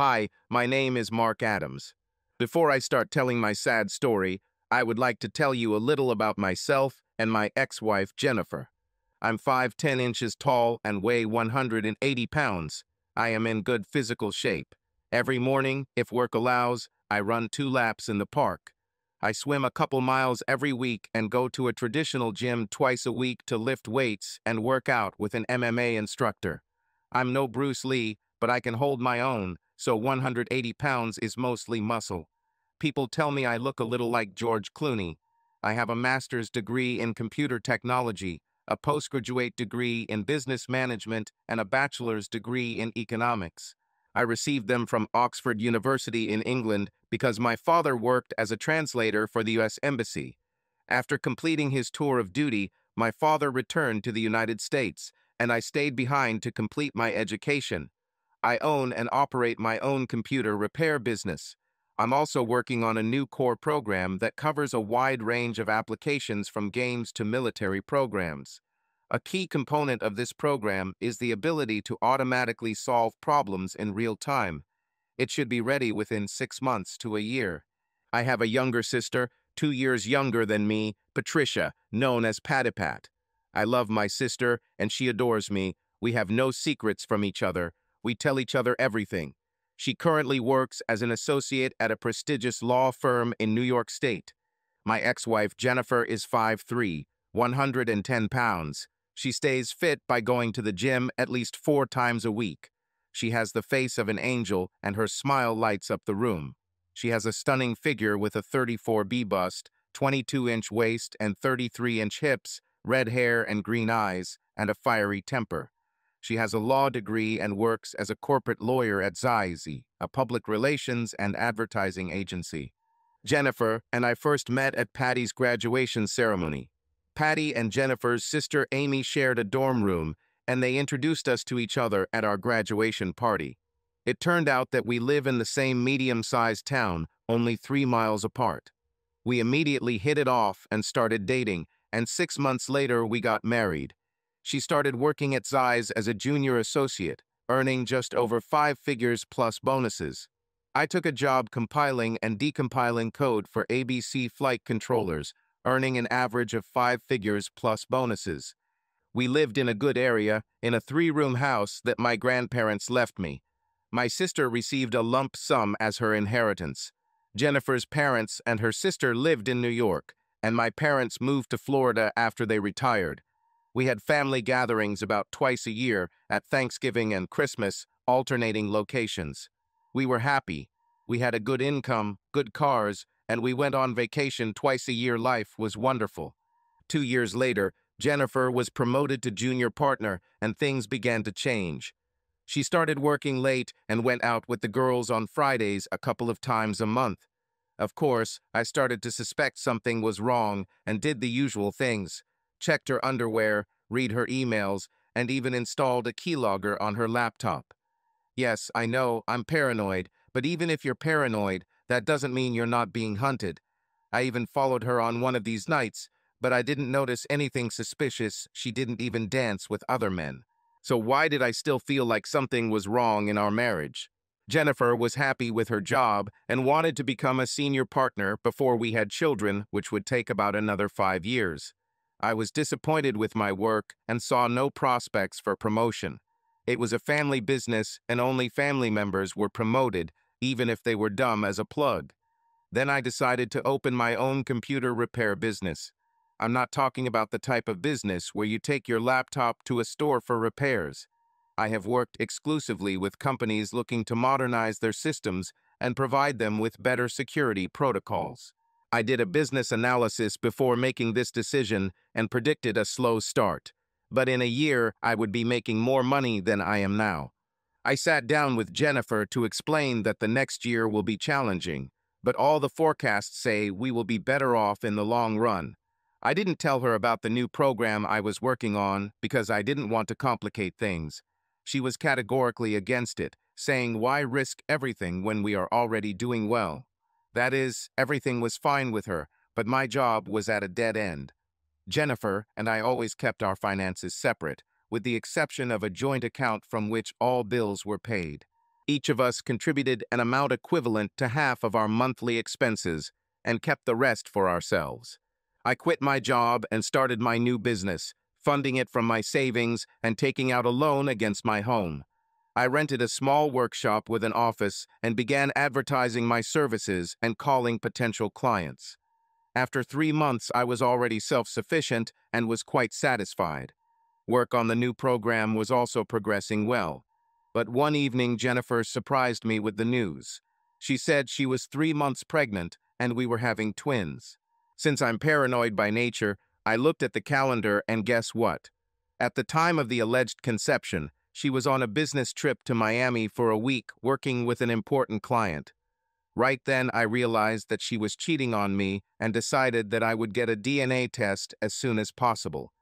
Hi, my name is Mark Adams. Before I start telling my sad story, I would like to tell you a little about myself and my ex-wife Jennifer. I'm 5'10" inches tall and weigh 180 pounds. I am in good physical shape. Every morning, if work allows, I run 2 laps in the park. I swim a couple miles every week and go to a traditional gym twice a week to lift weights and work out with an MMA instructor. I'm no Bruce Lee, but I can hold my own, so 180 pounds is mostly muscle. People tell me I look a little like George Clooney. I have a master's degree in computer technology, a postgraduate degree in business management, and a bachelor's degree in economics. I received them from Oxford University in England because my father worked as a translator for the U.S. Embassy. After completing his tour of duty, my father returned to the United States, and I stayed behind to complete my education. I own and operate my own computer repair business. I'm also working on a new core program that covers a wide range of applications from games to military programs. A key component of this program is the ability to automatically solve problems in real time. It should be ready within 6 months to a year. I have a younger sister, 2 years younger than me, Patricia, known as Pati Pat. I love my sister, and she adores me. We have no secrets from each other. We tell each other everything. She currently works as an associate at a prestigious law firm in New York State. My ex-wife Jennifer is 5'3", 110 pounds. She stays fit by going to the gym at least 4 times a week. She has the face of an angel, and her smile lights up the room. She has a stunning figure with a 34B bust, 22-inch waist and 33-inch hips, red hair and green eyes, and a fiery temper. She has a law degree and works as a corporate lawyer at ZYX, a public relations and advertising agency. Jennifer and I first met at Patty's graduation ceremony. Pati and Jennifer's sister Amy shared a dorm room, and they introduced us to each other at our graduation party. It turned out that we live in the same medium-sized town, only 3 miles apart. We immediately hit it off and started dating, and 6 months later we got married. She started working at ZYX as a junior associate, earning just over 5 figures plus bonuses. I took a job compiling and decompiling code for ABC flight controllers, earning an average of 5 figures plus bonuses. We lived in a good area, in a 3-room house that my grandparents left me. My sister received a lump sum as her inheritance. Jennifer's parents and her sister lived in New York, and my parents moved to Florida after they retired. We had family gatherings about twice a year, at Thanksgiving and Christmas, alternating locations. We were happy. We had a good income, good cars, and we went on vacation twice a year. Life was wonderful. 2 years later, Jennifer was promoted to junior partner, and things began to change. She started working late and went out with the girls on Fridays a couple of times a month. Of course, I started to suspect something was wrong and did the usual things. Checked her underwear, read her emails, and even installed a keylogger on her laptop. Yes, I know, I'm paranoid, but even if you're paranoid, that doesn't mean you're not being hunted. I even followed her on one of these nights, but I didn't notice anything suspicious. She didn't even dance with other men. So why did I still feel like something was wrong in our marriage? Jennifer was happy with her job and wanted to become a senior partner before we had children, which would take about another 5 years. I was disappointed with my work and saw no prospects for promotion. It was a family business, and only family members were promoted, even if they were dumb as a plug. Then I decided to open my own computer repair business. I'm not talking about the type of business where you take your laptop to a store for repairs. I have worked exclusively with companies looking to modernize their systems and provide them with better security protocols. I did a business analysis before making this decision and predicted a slow start. But in a year, I would be making more money than I am now. I sat down with Jennifer to explain that the next year will be challenging, but all the forecasts say we will be better off in the long run. I didn't tell her about the new program I was working on because I didn't want to complicate things. She was categorically against it, saying, "Why risk everything when we are already doing well?" That is, everything was fine with her, but my job was at a dead end. Jennifer and I always kept our finances separate, with the exception of a joint account from which all bills were paid. Each of us contributed an amount equivalent to half of our monthly expenses and kept the rest for ourselves. I quit my job and started my new business, funding it from my savings and taking out a loan against my home. I rented a small workshop with an office and began advertising my services and calling potential clients. After 3 months, I was already self-sufficient and was quite satisfied. Work on the new program was also progressing well. But one evening, Jennifer surprised me with the news. She said she was 3 months pregnant and we were having twins. Since I'm paranoid by nature, I looked at the calendar and guess what? At the time of the alleged conception, she was on a business trip to Miami for a week working with an important client. Right then, I realized that she was cheating on me and decided that I would get a DNA test as soon as possible.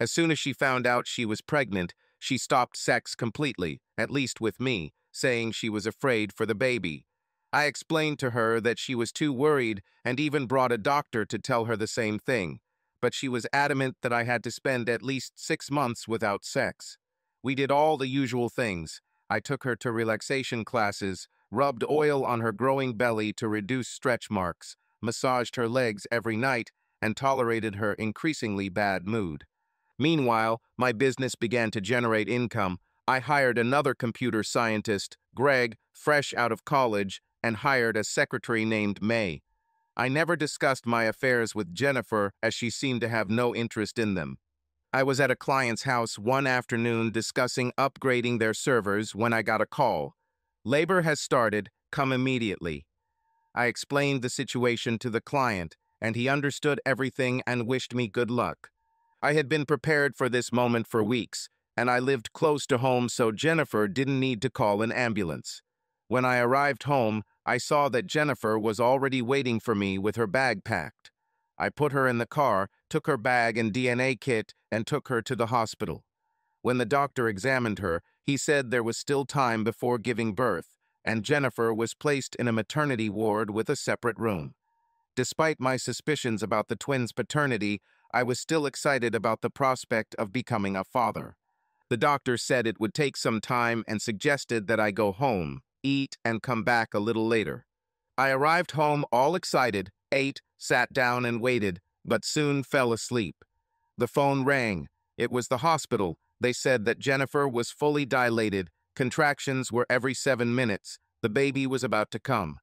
As soon as she found out she was pregnant, she stopped sex completely, at least with me, saying she was afraid for the baby. I explained to her that she was too worried and even brought a doctor to tell her the same thing, but she was adamant that I had to spend at least 6 months without sex. We did all the usual things. I took her to relaxation classes, rubbed oil on her growing belly to reduce stretch marks, massaged her legs every night, and tolerated her increasingly bad mood. Meanwhile, my business began to generate income. I hired another computer scientist, Greg, fresh out of college, and hired a secretary named May. I never discussed my affairs with Jennifer as she seemed to have no interest in them. I was at a client's house one afternoon discussing upgrading their servers when I got a call. "Labor has started, come immediately." I explained the situation to the client, and he understood everything and wished me good luck. I had been prepared for this moment for weeks, and I lived close to home so Jennifer didn't need to call an ambulance. When I arrived home, I saw that Jennifer was already waiting for me with her bag packed. I put her in the car, took her bag and DNA kit, and took her to the hospital. When the doctor examined her, he said there was still time before giving birth, and Jennifer was placed in a maternity ward with a separate room. Despite my suspicions about the twins' paternity, I was still excited about the prospect of becoming a father. The doctor said it would take some time and suggested that I go home, eat, and come back a little later. I arrived home all excited, ate, sat down and waited, but soon fell asleep. The phone rang. It was the hospital. They said that Jennifer was fully dilated, contractions were every 7 minutes, the baby was about to come.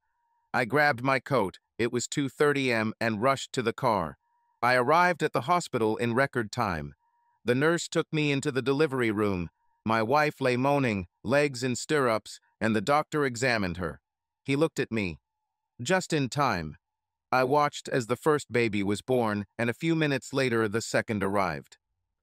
I grabbed my coat, it was 2:30 a.m. and rushed to the car. I arrived at the hospital in record time. The nurse took me into the delivery room. My wife lay moaning, legs in stirrups, and the doctor examined her. He looked at me. Just in time. I watched as the first baby was born, and a few minutes later the second arrived.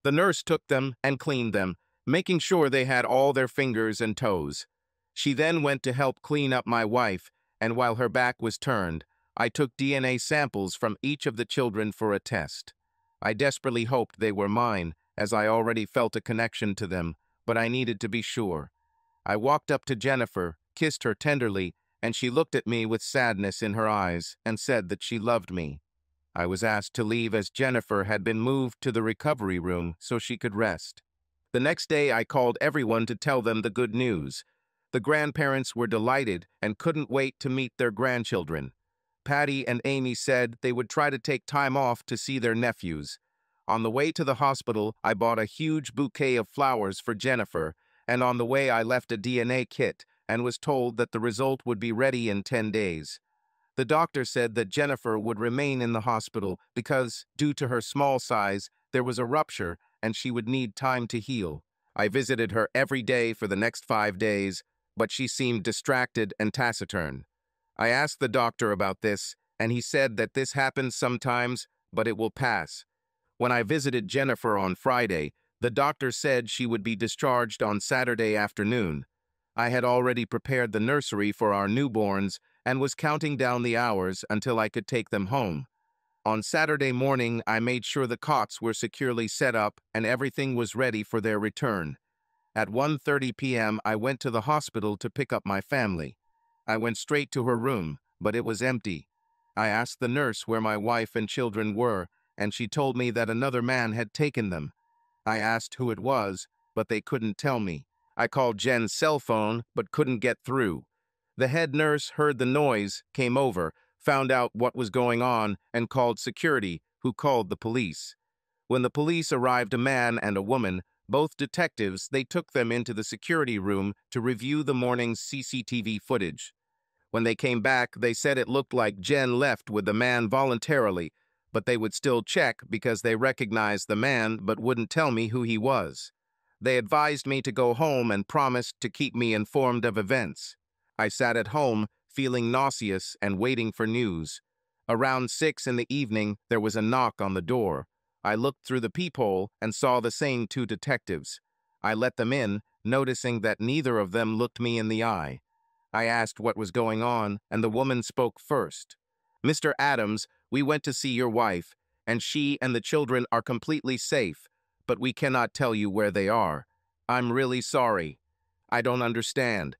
The nurse took them and cleaned them, making sure they had all their fingers and toes. She then went to help clean up my wife, and while her back was turned, I took DNA samples from each of the children for a test. I desperately hoped they were mine, as I already felt a connection to them, but I needed to be sure. I walked up to Jennifer, kissed her tenderly, and she looked at me with sadness in her eyes and said that she loved me. I was asked to leave as Jennifer had been moved to the recovery room so she could rest. The next day I called everyone to tell them the good news. The grandparents were delighted and couldn't wait to meet their grandchildren. Pati and Amy said they would try to take time off to see their nephews. On the way to the hospital, I bought a huge bouquet of flowers for Jennifer, and on the way I left a DNA kit and was told that the result would be ready in 10 days. The doctor said that Jennifer would remain in the hospital because, due to her small size, there was a rupture and she would need time to heal. I visited her every day for the next 5 days, but she seemed distracted and taciturn. I asked the doctor about this, and he said that this happens sometimes, but it will pass. When I visited Jennifer on Friday, the doctor said she would be discharged on Saturday afternoon. I had already prepared the nursery for our newborns and was counting down the hours until I could take them home. On Saturday morning, I made sure the cots were securely set up and everything was ready for their return. At 1:30 p.m., I went to the hospital to pick up my family. I went straight to her room, but it was empty. I asked the nurse where my wife and children were, and she told me that another man had taken them. I asked who it was, but they couldn't tell me. I called Jen's cell phone, but couldn't get through. The head nurse heard the noise, came over, found out what was going on, and called security, who called the police. When the police arrived, a man and a woman, both detectives, they took them into the security room to review the morning's CCTV footage. When they came back, they said it looked like Jen left with the man voluntarily, but they would still check because they recognized the man but wouldn't tell me who he was. They advised me to go home and promised to keep me informed of events. I sat at home, feeling nauseous and waiting for news. Around 6 in the evening, there was a knock on the door. I looked through the peephole and saw the same two detectives. I let them in, noticing that neither of them looked me in the eye. I asked what was going on, and the woman spoke first. "Mr. Adams, we went to see your wife, and she and the children are completely safe, but we cannot tell you where they are. I'm really sorry. I don't understand.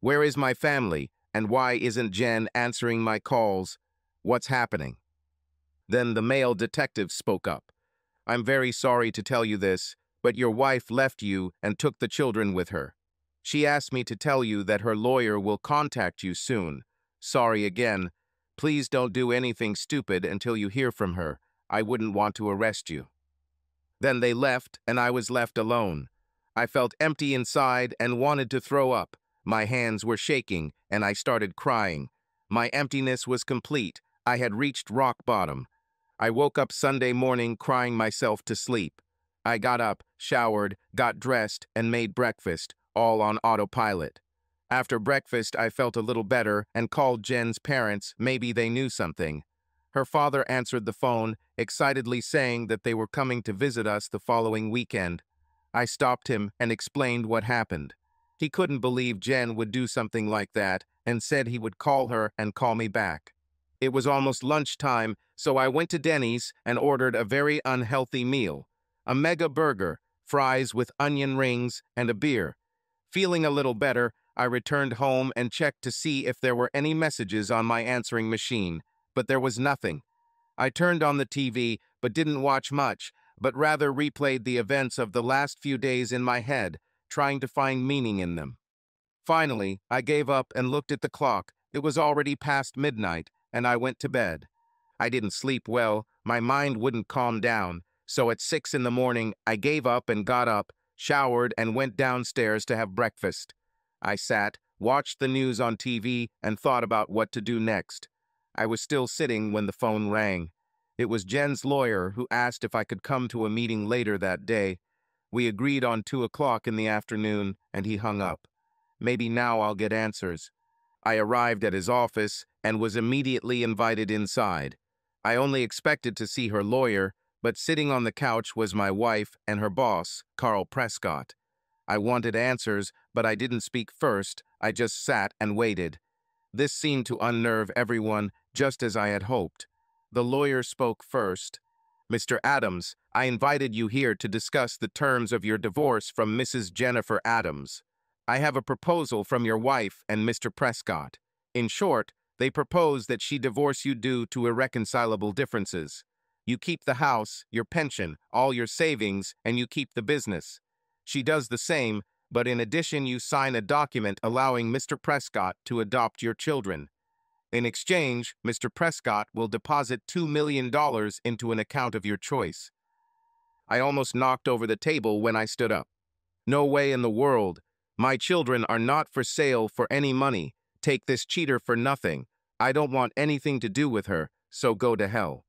Where is my family, and why isn't Jen answering my calls? What's happening?" Then the male detective spoke up. "I'm very sorry to tell you this, but your wife left you and took the children with her. She asked me to tell you that her lawyer will contact you soon. Sorry again. Please don't do anything stupid until you hear from her. I wouldn't want to arrest you." Then they left, and I was left alone. I felt empty inside and wanted to throw up. My hands were shaking, and I started crying. My emptiness was complete. I had reached rock bottom. I woke up Sunday morning crying myself to sleep. I got up, showered, got dressed, and made breakfast, all on autopilot. After breakfast, I felt a little better and called Jen's parents. Maybe they knew something. Her father answered the phone, excitedly saying that they were coming to visit us the following weekend. I stopped him and explained what happened. He couldn't believe Jen would do something like that and said he would call her and call me back. It was almost lunchtime, so I went to Denny's and ordered a very unhealthy meal, a mega burger, fries with onion rings, and a beer. Feeling a little better, I returned home and checked to see if there were any messages on my answering machine, but there was nothing. I turned on the TV, but didn't watch much, but rather replayed the events of the last few days in my head, trying to find meaning in them. Finally, I gave up and looked at the clock. It was already past midnight, and I went to bed. I didn't sleep well, my mind wouldn't calm down, so at 6 in the morning, I gave up and got up, showered, and went downstairs to have breakfast. I sat, watched the news on TV, and thought about what to do next. I was still sitting when the phone rang. It was Jen's lawyer, who asked if I could come to a meeting later that day. We agreed on 2 o'clock in the afternoon, and he hung up. Maybe now I'll get answers. I arrived at his office and was immediately invited inside. I only expected to see her lawyer, but sitting on the couch was my wife and her boss, Carl Prescott. I wanted answers, but I didn't speak first, I just sat and waited. This seemed to unnerve everyone, just as I had hoped. The lawyer spoke first. "Mr. Adams, I invited you here to discuss the terms of your divorce from Mrs. Jennifer Adams. I have a proposal from your wife and Mr. Prescott. In short, they propose that she divorce you due to irreconcilable differences. You keep the house, your pension, all your savings, and you keep the business. She does the same, but in addition you sign a document allowing Mr. Prescott to adopt your children. In exchange, Mr. Prescott will deposit $2 million into an account of your choice." I almost knocked over the table when I stood up. "No way in the world. My children are not for sale for any money. Take this cheater for nothing. I don't want anything to do with her, so go to hell."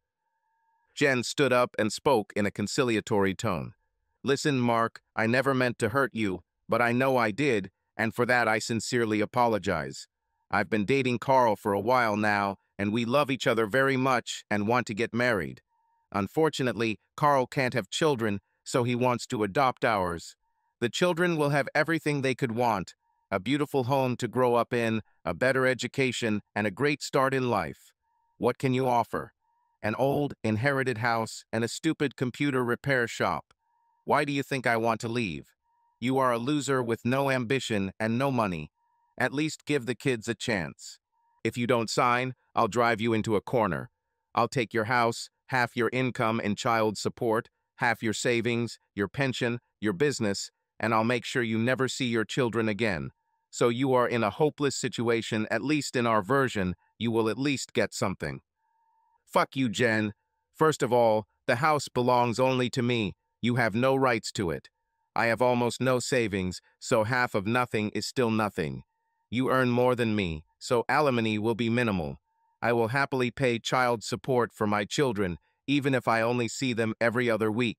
Jen stood up and spoke in a conciliatory tone. "Listen, Mark, I never meant to hurt you, but I know I did, and for that I sincerely apologize. I've been dating Carl for a while now, and we love each other very much and want to get married. Unfortunately, Carl can't have children, so he wants to adopt ours. The children will have everything they could want, a beautiful home to grow up in, a better education, and a great start in life. What can you offer? An old, inherited house and a stupid computer repair shop. Why do you think I want to leave? You are a loser with no ambition and no money. At least give the kids a chance. If you don't sign, I'll drive you into a corner. I'll take your house, half your income in child support, half your savings, your pension, your business, and I'll make sure you never see your children again. So you are in a hopeless situation, at least in our version, you will at least get something. Fuck you, Jen. First of all, the house belongs only to me. You have no rights to it. I have almost no savings, so half of nothing is still nothing. You earn more than me, so alimony will be minimal. I will happily pay child support for my children, even if I only see them every other week.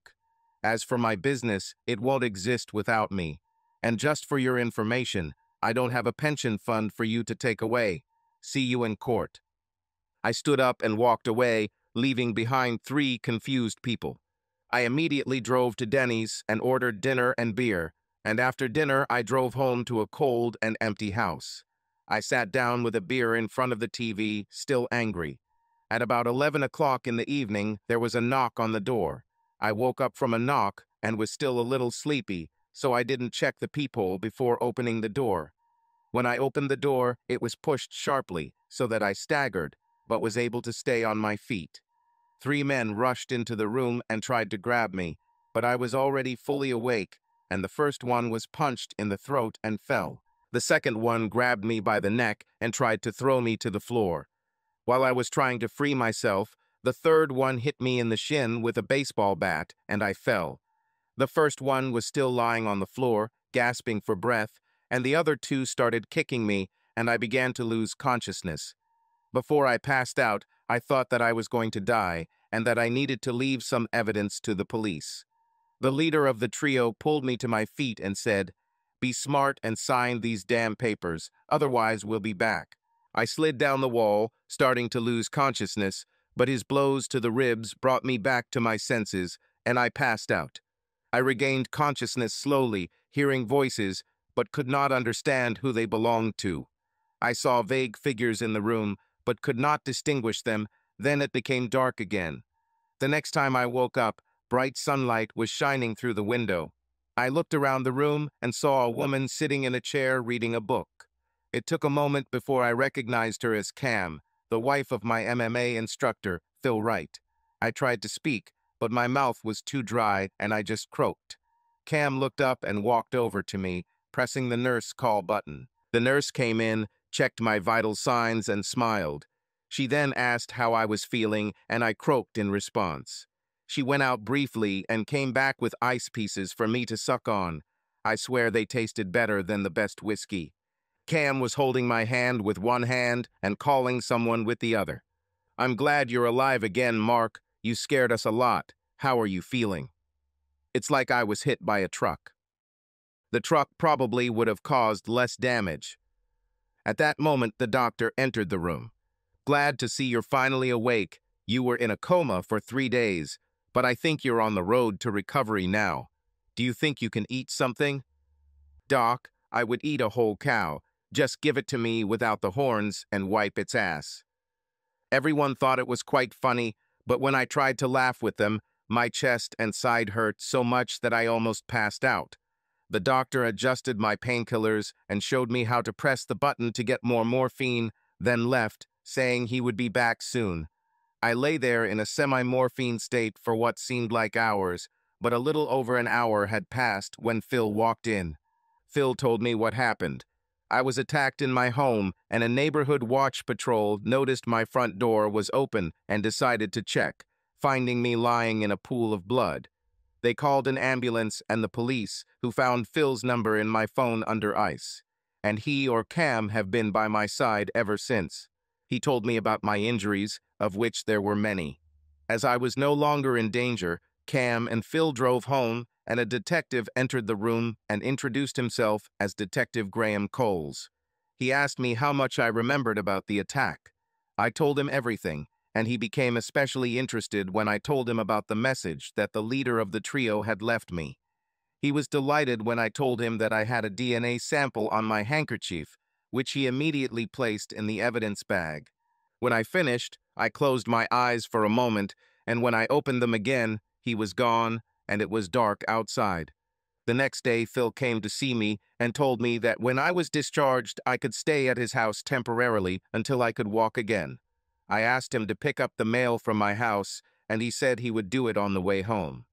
As for my business, it won't exist without me. And just for your information, I don't have a pension fund for you to take away. See you in court. I stood up and walked away, leaving behind three confused people. I immediately drove to Denny's and ordered dinner and beer, and after dinner I drove home to a cold and empty house. I sat down with a beer in front of the TV, still angry. At about 11 o'clock in the evening, there was a knock on the door. I woke up from a knock and was still a little sleepy, so I didn't check the peephole before opening the door. When I opened the door, it was pushed sharply, so that I staggered, but was able to stay on my feet. Three men rushed into the room and tried to grab me, but I was already fully awake, and the first one was punched in the throat and fell. The second one grabbed me by the neck and tried to throw me to the floor. While I was trying to free myself, the third one hit me in the shin with a baseball bat, and I fell. The first one was still lying on the floor, gasping for breath, and the other two started kicking me, and I began to lose consciousness. Before I passed out, I thought that I was going to die and that I needed to leave some evidence to the police. The leader of the trio pulled me to my feet and said, "Be smart and sign these damn papers, otherwise we'll be back." I slid down the wall, starting to lose consciousness, but his blows to the ribs brought me back to my senses, and I passed out. I regained consciousness slowly, hearing voices, but could not understand who they belonged to. I saw vague figures in the room, but could not distinguish them, then it became dark again. The next time I woke up, bright sunlight was shining through the window. I looked around the room and saw a woman sitting in a chair reading a book. It took a moment before I recognized her as Cam, the wife of my MMA instructor, Phil Wright. I tried to speak, but my mouth was too dry and I just croaked. Cam looked up and walked over to me, pressing the nurse call button. The nurse came in, checked my vital signs and smiled. She then asked how I was feeling, and I croaked in response. She went out briefly and came back with ice pieces for me to suck on. I swear they tasted better than the best whiskey. Cam was holding my hand with one hand and calling someone with the other. "I'm glad you're alive again, Mark. You scared us a lot. How are you feeling?" It's like I was hit by a truck. The truck probably would have caused less damage. At that moment, the doctor entered the room. "Glad to see you're finally awake. You were in a coma for 3 days, but I think you're on the road to recovery now. Do you think you can eat something?" "Doc, I would eat a whole cow. Just give it to me without the horns and wipe its ass." Everyone thought it was quite funny, but when I tried to laugh with them, my chest and side hurt so much that I almost passed out. The doctor adjusted my painkillers and showed me how to press the button to get more morphine, then left, saying he would be back soon. I lay there in a semi-morphine state for what seemed like hours, but a little over an hour had passed when Phil walked in. Phil told me what happened. I was attacked in my home, and a neighborhood watch patrol noticed my front door was open and decided to check, finding me lying in a pool of blood. They called an ambulance and the police, who found Phil's number in my phone under ice. And he or Cam have been by my side ever since. He told me about my injuries, of which there were many. As I was no longer in danger, Cam and Phil drove home, and a detective entered the room and introduced himself as Detective Graham Coles. He asked me how much I remembered about the attack. I told him everything, and he became especially interested when I told him about the message that the leader of the trio had left me. He was delighted when I told him that I had a DNA sample on my handkerchief, which he immediately placed in the evidence bag. When I finished, I closed my eyes for a moment, and when I opened them again, he was gone, and it was dark outside. The next day, Phil came to see me and told me that when I was discharged, I could stay at his house temporarily until I could walk again. I asked him to pick up the mail from my house, and he said he would do it on the way home.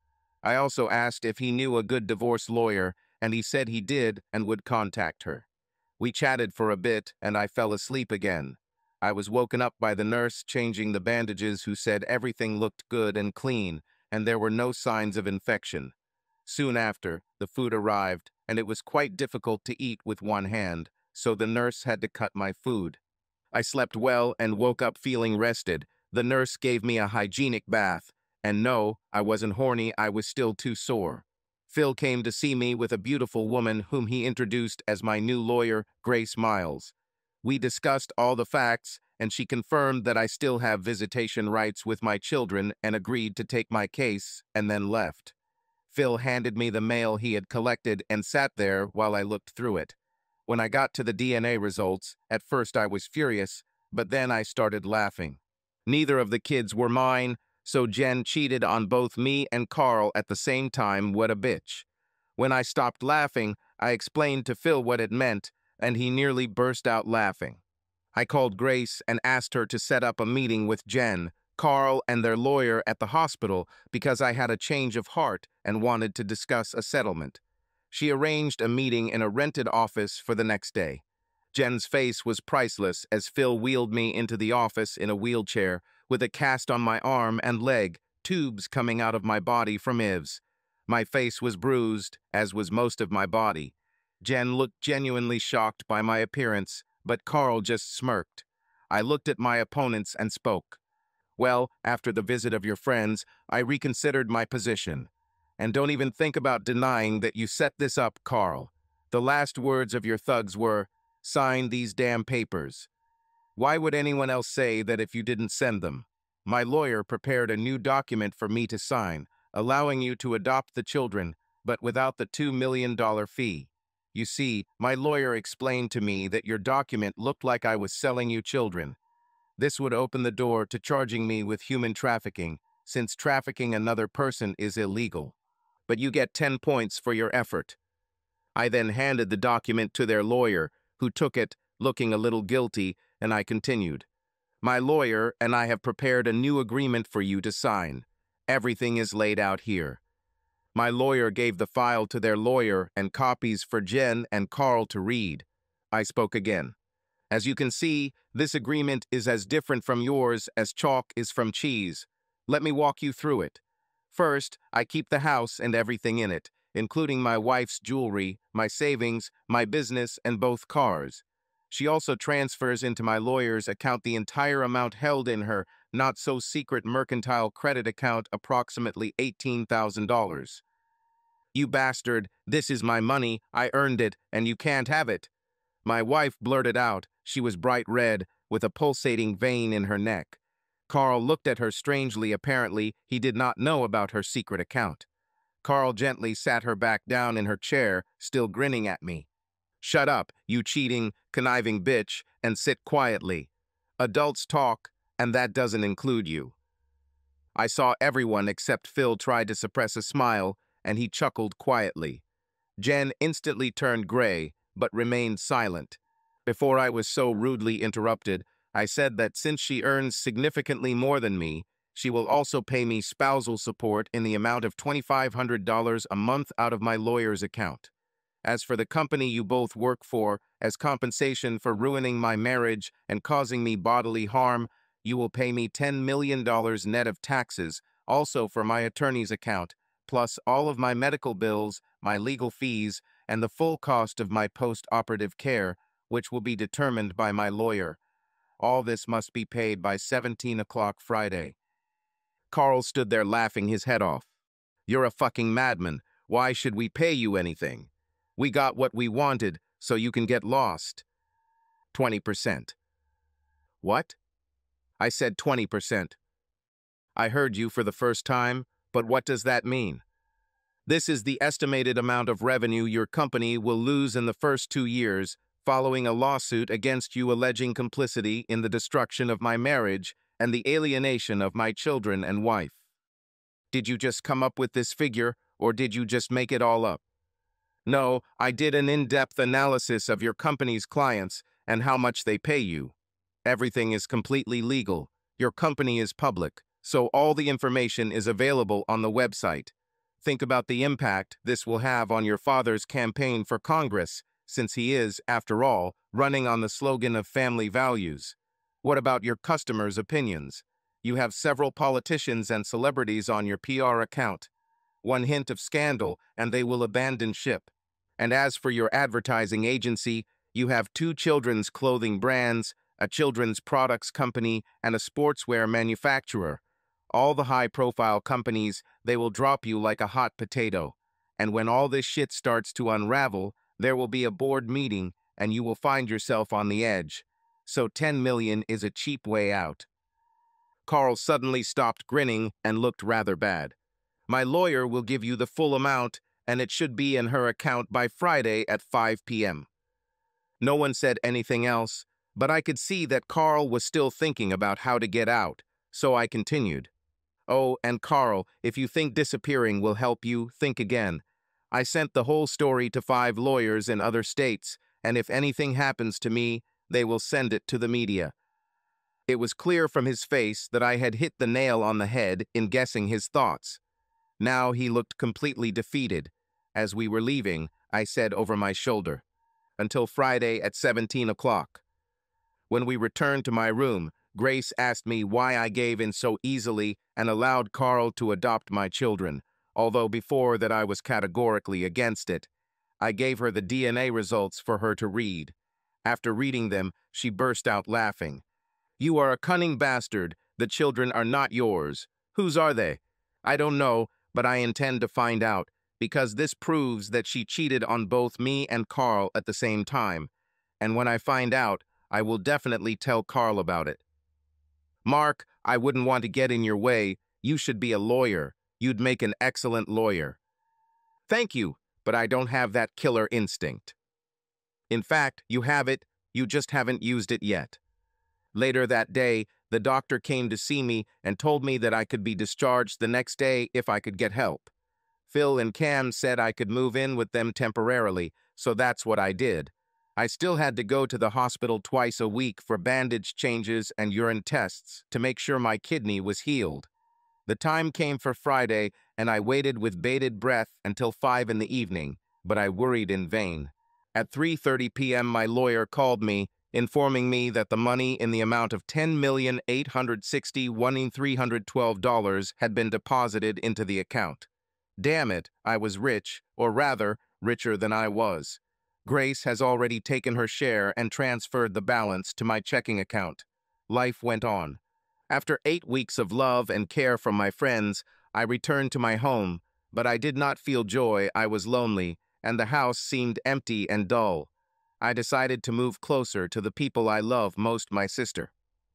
I also asked if he knew a good divorce lawyer, and he said he did and would contact her. We chatted for a bit, and I fell asleep again. I was woken up by the nurse changing the bandages, who said everything looked good and clean, and there were no signs of infection. Soon after, the food arrived, and it was quite difficult to eat with one hand, so the nurse had to cut my food. I slept well and woke up feeling rested. The nurse gave me a hygienic bath, and no, I wasn't horny, I was still too sore. Phil came to see me with a beautiful woman whom he introduced as my new lawyer, Grace Miles. We discussed all the facts, and she confirmed that I still have visitation rights with my children and agreed to take my case, and then left. Phil handed me the mail he had collected and sat there while I looked through it. When I got to the DNA results, at first I was furious, but then I started laughing. Neither of the kids were mine, so Jen cheated on both me and Carl at the same time. What a bitch. When I stopped laughing, I explained to Phil what it meant, and he nearly burst out laughing. I called Grace and asked her to set up a meeting with Jen, Carl, and their lawyer at the hospital because I had a change of heart and wanted to discuss a settlement. She arranged a meeting in a rented office for the next day. Jen's face was priceless as Phil wheeled me into the office in a wheelchair, with a cast on my arm and leg, tubes coming out of my body from IVs. My face was bruised, as was most of my body. Jen looked genuinely shocked by my appearance, but Carl just smirked. I looked at my opponents and spoke. Well, after the visit of your friends, I reconsidered my position. And don't even think about denying that you set this up, Carl. The last words of your thugs were, "Sign these damn papers." Why would anyone else say that if you didn't send them? My lawyer prepared a new document for me to sign, allowing you to adopt the children, but without the $2 million fee. You see, my lawyer explained to me that your document looked like I was selling you children. This would open the door to charging me with human trafficking, since trafficking another person is illegal. But you get 10 points for your effort. I then handed the document to their lawyer, who took it, looking a little guilty, and I continued. My lawyer and I have prepared a new agreement for you to sign. Everything is laid out here. My lawyer gave the file to their lawyer and copies for Jen and Carl to read. I spoke again. As you can see, this agreement is as different from yours as chalk is from cheese. Let me walk you through it. First, I keep the house and everything in it, including my wife's jewelry, my savings, my business, and both cars. She also transfers into my lawyer's account the entire amount held in her not-so-secret mercantile credit account, approximately $18,000. You bastard, this is my money, I earned it, and you can't have it. My wife blurted out. She was bright red, with a pulsating vein in her neck. Carl looked at her strangely. Apparently, he did not know about her secret account. Carl gently sat her back down in her chair, still grinning at me. Shut up, you cheating, conniving bitch, and sit quietly. Adults talk, and that doesn't include you. I saw everyone except Phil try to suppress a smile, and he chuckled quietly. Jen instantly turned gray, but remained silent. Before I was so rudely interrupted, I said that since she earns significantly more than me, she will also pay me spousal support in the amount of $2,500 a month out of my lawyer's account. As for the company you both work for, as compensation for ruining my marriage and causing me bodily harm, you will pay me $10 million net of taxes, also for my attorney's account, plus all of my medical bills, my legal fees, and the full cost of my post-operative care, which will be determined by my lawyer. All this must be paid by 17 o'clock Friday. Carl stood there laughing his head off. You're a fucking madman. Why should we pay you anything? We got what we wanted, so you can get lost. 20%. What? I said 20%. I heard you for the first time, but what does that mean? This is the estimated amount of revenue your company will lose in the first 2 years, following a lawsuit against you alleging complicity in the destruction of my marriage and the alienation of my children and wife. Did you just come up with this figure, or did you just make it all up? No, I did an in-depth analysis of your company's clients and how much they pay you. Everything is completely legal. Your company is public, so all the information is available on the website. Think about the impact this will have on your father's campaign for Congress, since he is, after all, running on the slogan of family values. What about your customers' opinions? You have several politicians and celebrities on your PR account. One hint of scandal, and they will abandon ship. And as for your advertising agency, you have two children's clothing brands, a children's products company, and a sportswear manufacturer. All the high-profile companies, they will drop you like a hot potato. And when all this shit starts to unravel, there will be a board meeting, and you will find yourself on the edge. So $10 million is a cheap way out. Carl suddenly stopped grinning and looked rather bad. My lawyer will give you the full amount, and it should be in her account by Friday at 5 p.m. No one said anything else, but I could see that Carl was still thinking about how to get out, so I continued. Oh, and Carl, if you think disappearing will help you, think again. I sent the whole story to 5 lawyers in other states, and if anything happens to me, they will send it to the media. It was clear from his face that I had hit the nail on the head in guessing his thoughts. Now he looked completely defeated. As we were leaving, I said over my shoulder, until Friday at 17 o'clock. When we returned to my room, Grace asked me why I gave in so easily and allowed Carl to adopt my children, although before that I was categorically against it. I gave her the DNA results for her to read. After reading them, she burst out laughing. You are a cunning bastard. The children are not yours. Whose are they? I don't know, but I intend to find out, because this proves that she cheated on both me and Carl at the same time. And when I find out, I will definitely tell Carl about it. Mark, I wouldn't want to get in your way. You should be a lawyer. You'd make an excellent lawyer. Thank you, but I don't have that killer instinct. In fact, you have it. You just haven't used it yet. Later that day, the doctor came to see me and told me that I could be discharged the next day if I could get help. Phil and Cam said I could move in with them temporarily, so that's what I did. I still had to go to the hospital twice a week for bandage changes and urine tests to make sure my kidney was healed. The time came for Friday, and I waited with bated breath until 5 in the evening, but I worried in vain. At 3:30 p.m. my lawyer called me, informing me that the money in the amount of $10,861,312 had been deposited into the account. Damn it, I was rich, or rather, richer than I was. Grace has already taken her share and transferred the balance to my checking account. Life went on. After 8 weeks of love and care from my friends, I returned to my home, but I did not feel joy. I was lonely, and the house seemed empty and dull. I decided to move closer to the people I love most, my sister.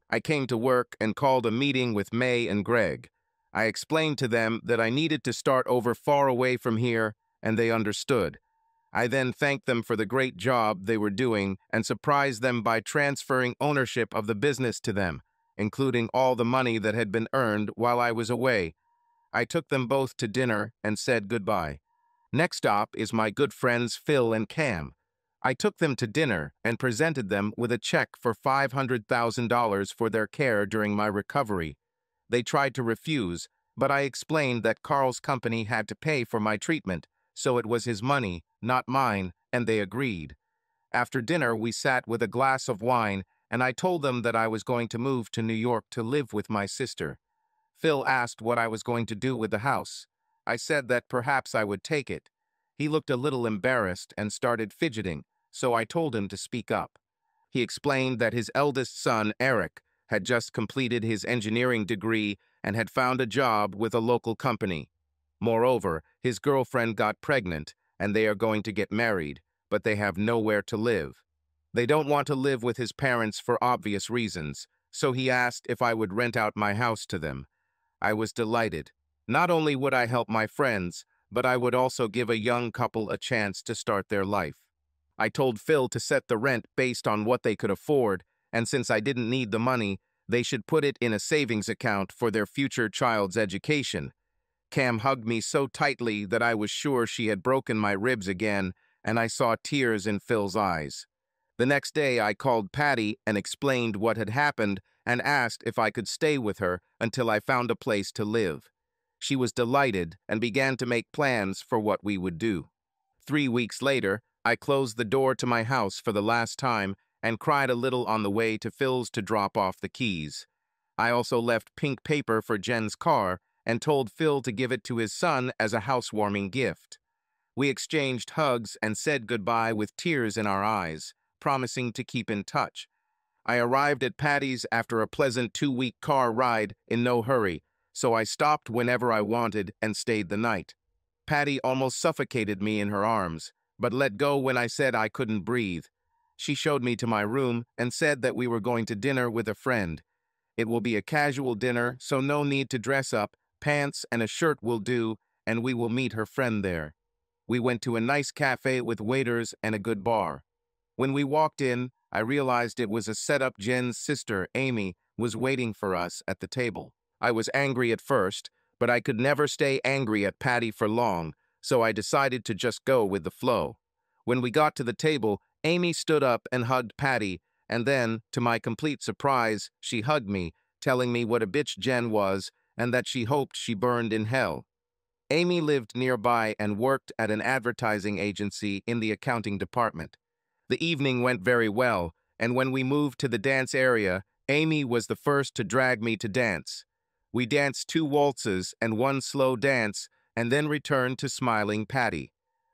I came to work and called a meeting with May and Greg. I explained to them that I needed to start over far away from here, and they understood. I then thanked them for the great job they were doing and surprised them by transferring ownership of the business to them, including all the money that had been earned while I was away. I took them both to dinner and said goodbye. Next stop is my good friends Phil and Cam. I took them to dinner and presented them with a check for $500,000 for their care during my recovery. They tried to refuse, but I explained that Carl's company had to pay for my treatment, so it was his money, not mine, and they agreed. After dinner, we sat with a glass of wine, and I told them that I was going to move to New York to live with my sister. Phil asked what I was going to do with the house. I said that perhaps I would take it. He looked a little embarrassed and started fidgeting, so I told him to speak up. He explained that his eldest son, Eric, had just completed his engineering degree and had found a job with a local company. Moreover, his girlfriend got pregnant, and they are going to get married, but they have nowhere to live. They don't want to live with his parents for obvious reasons, so he asked if I would rent out my house to them. I was delighted. Not only would I help my friends, but I would also give a young couple a chance to start their life. I told Phil to set the rent based on what they could afford, and since I didn't need the money, they should put it in a savings account for their future child's education. Cam hugged me so tightly that I was sure she had broken my ribs again, and I saw tears in Phil's eyes. The next day I called Pati and explained what had happened and asked if I could stay with her until I found a place to live. She was delighted and began to make plans for what we would do. 3 weeks later, I closed the door to my house for the last time and cried a little on the way to Phil's to drop off the keys. I also left pink paper for Jen's car and told Phil to give it to his son as a housewarming gift. We exchanged hugs and said goodbye with tears in our eyes, promising to keep in touch. I arrived at Patty's after a pleasant 2-week car ride in no hurry, so I stopped whenever I wanted and stayed the night. Pati almost suffocated me in her arms, but let go when I said I couldn't breathe. She showed me to my room and said that we were going to dinner with a friend. It will be a casual dinner, so no need to dress up, pants and a shirt will do, and we will meet her friend there. We went to a nice cafe with waiters and a good bar. When we walked in, I realized it was a setup. Jen's sister, Amy, was waiting for us at the table. I was angry at first, but I could never stay angry at Pati for long, so I decided to just go with the flow. When we got to the table, Amy stood up and hugged Pati, and then, to my complete surprise, she hugged me, telling me what a bitch Jen was and that she hoped she burned in hell. Amy lived nearby and worked at an advertising agency in the accounting department. The evening went very well, and when we moved to the dance area, Amy was the first to drag me to dance. We danced 2 waltzes and 1 slow dance, and then returned to smiling Pati.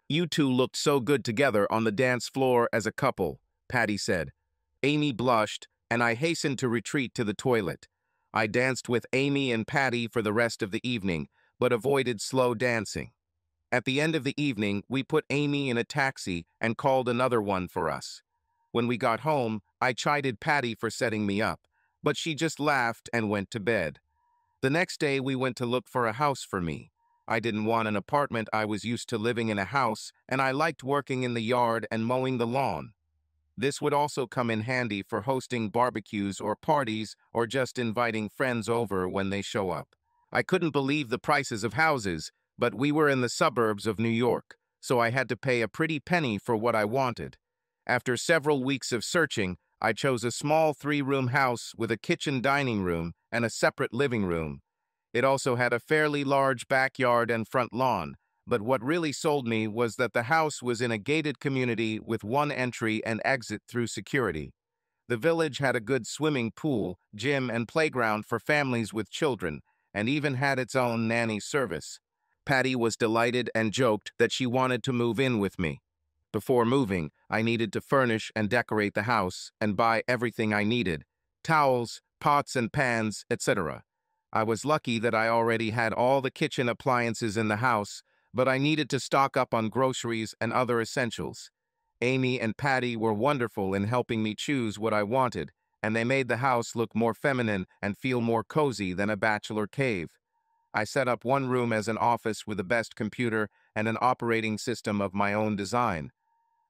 "You two looked so good together on the dance floor as a couple," Pati said. Amy blushed, and I hastened to retreat to the toilet. I danced with Amy and Pati for the rest of the evening, but avoided slow dancing. At the end of the evening, we put Amy in a taxi and called another one for us. When we got home, I chided Pati for setting me up, but she just laughed and went to bed. The next day, we went to look for a house for me. I didn't want an apartment. I was used to living in a house, and I liked working in the yard and mowing the lawn. This would also come in handy for hosting barbecues or parties or just inviting friends over when they show up. I couldn't believe the prices of houses, but we were in the suburbs of New York, so I had to pay a pretty penny for what I wanted. After several weeks of searching, I chose a small 3-room house with a kitchen dining room and a separate living room. It also had a fairly large backyard and front lawn, but what really sold me was that the house was in a gated community with 1 entry and exit through security. The village had a good swimming pool, gym, and playground for families with children, and even had its own nanny service. Pati was delighted and joked that she wanted to move in with me. Before moving, I needed to furnish and decorate the house and buy everything I needed: towels, pots and pans, etc. I was lucky that I already had all the kitchen appliances in the house, but I needed to stock up on groceries and other essentials. Amy and Pati were wonderful in helping me choose what I wanted, and they made the house look more feminine and feel more cozy than a bachelor cave. I set up 1 room as an office with the best computer and an operating system of my own design: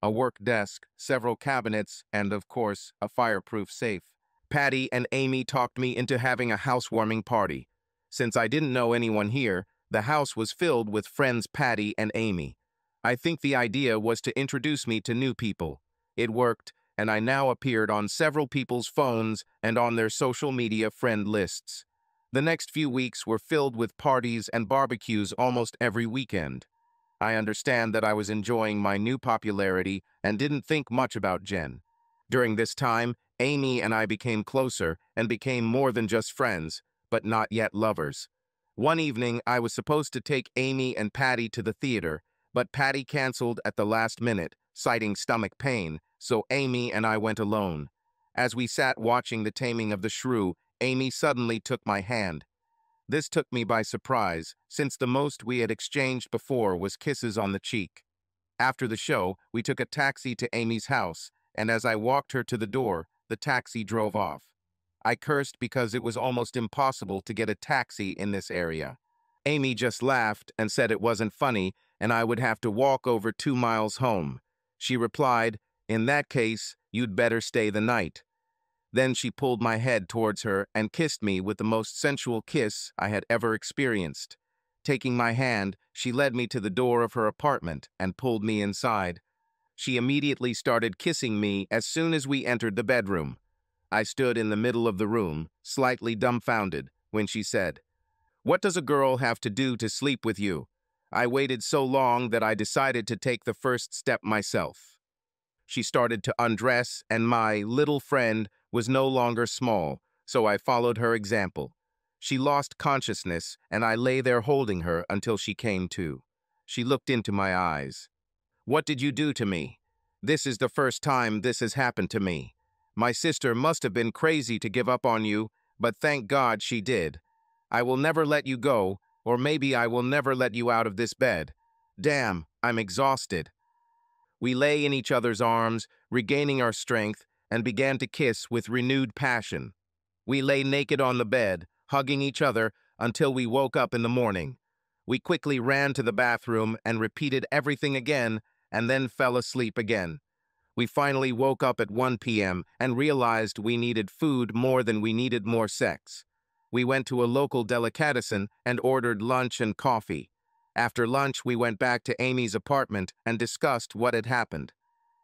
a work desk, several cabinets, and of course, a fireproof safe. Pati and Amy talked me into having a housewarming party. Since I didn't know anyone here, the house was filled with friends Pati and Amy. I think the idea was to introduce me to new people. It worked, and I now appeared on several people's phones and on their social media friend lists. The next few weeks were filled with parties and barbecues almost every weekend. I understand that I was enjoying my new popularity and didn't think much about Jen. During this time, Amy and I became closer and became more than just friends, but not yet lovers. One evening, I was supposed to take Amy and Pati to the theater, but Pati canceled at the last minute, citing stomach pain, so Amy and I went alone. As we sat watching The Taming of the Shrew, Amy suddenly took my hand. This took me by surprise, since the most we had exchanged before was kisses on the cheek. After the show, we took a taxi to Amy's house, and as I walked her to the door, the taxi drove off. I cursed because it was almost impossible to get a taxi in this area. Amy just laughed and said it wasn't funny and I would have to walk over 2 miles home. She replied, "In that case, you'd better stay the night." Then she pulled my head towards her and kissed me with the most sensual kiss I had ever experienced. Taking my hand, she led me to the door of her apartment and pulled me inside. She immediately started kissing me as soon as we entered the bedroom. I stood in the middle of the room, slightly dumbfounded, when she said, What does a girl have to do to sleep with you? I waited so long that I decided to take the first step myself. She started to undress, and my little friend was no longer small, so I followed her example. She lost consciousness, and I lay there holding her until she came to. She looked into my eyes. "What did you do to me? This is the first time this has happened to me. My sister must have been crazy to give up on you, but thank God she did. I will never let you go, or maybe I will never let you out of this bed. Damn, I'm exhausted." We lay in each other's arms, regaining our strength, and began to kiss with renewed passion. We lay naked on the bed, hugging each other until we woke up in the morning. We quickly ran to the bathroom and repeated everything again, and then fell asleep again. We finally woke up at 1 p.m. and realized we needed food more than we needed more sex. We went to a local delicatessen and ordered lunch and coffee. After lunch, we went back to Amy's apartment and discussed what had happened.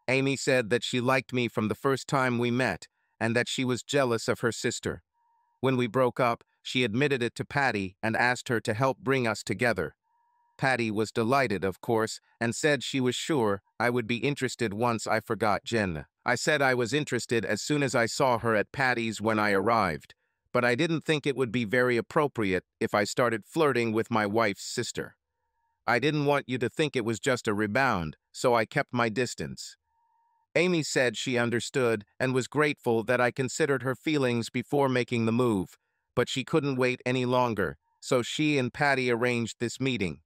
Amy said that she liked me from the first time we met and that she was jealous of her sister. When we broke up, she admitted it to Pati and asked her to help bring us together. Pati was delighted, of course, and said she was sure I would be interested once I forgot Jen. I said I was interested as soon as I saw her at Patty's when I arrived, but I didn't think it would be very appropriate if I started flirting with my wife's sister. I didn't want you to think it was just a rebound, so I kept my distance. Amy said she understood and was grateful that I considered her feelings before making the move, but she couldn't wait any longer, so she and Pati arranged this meeting.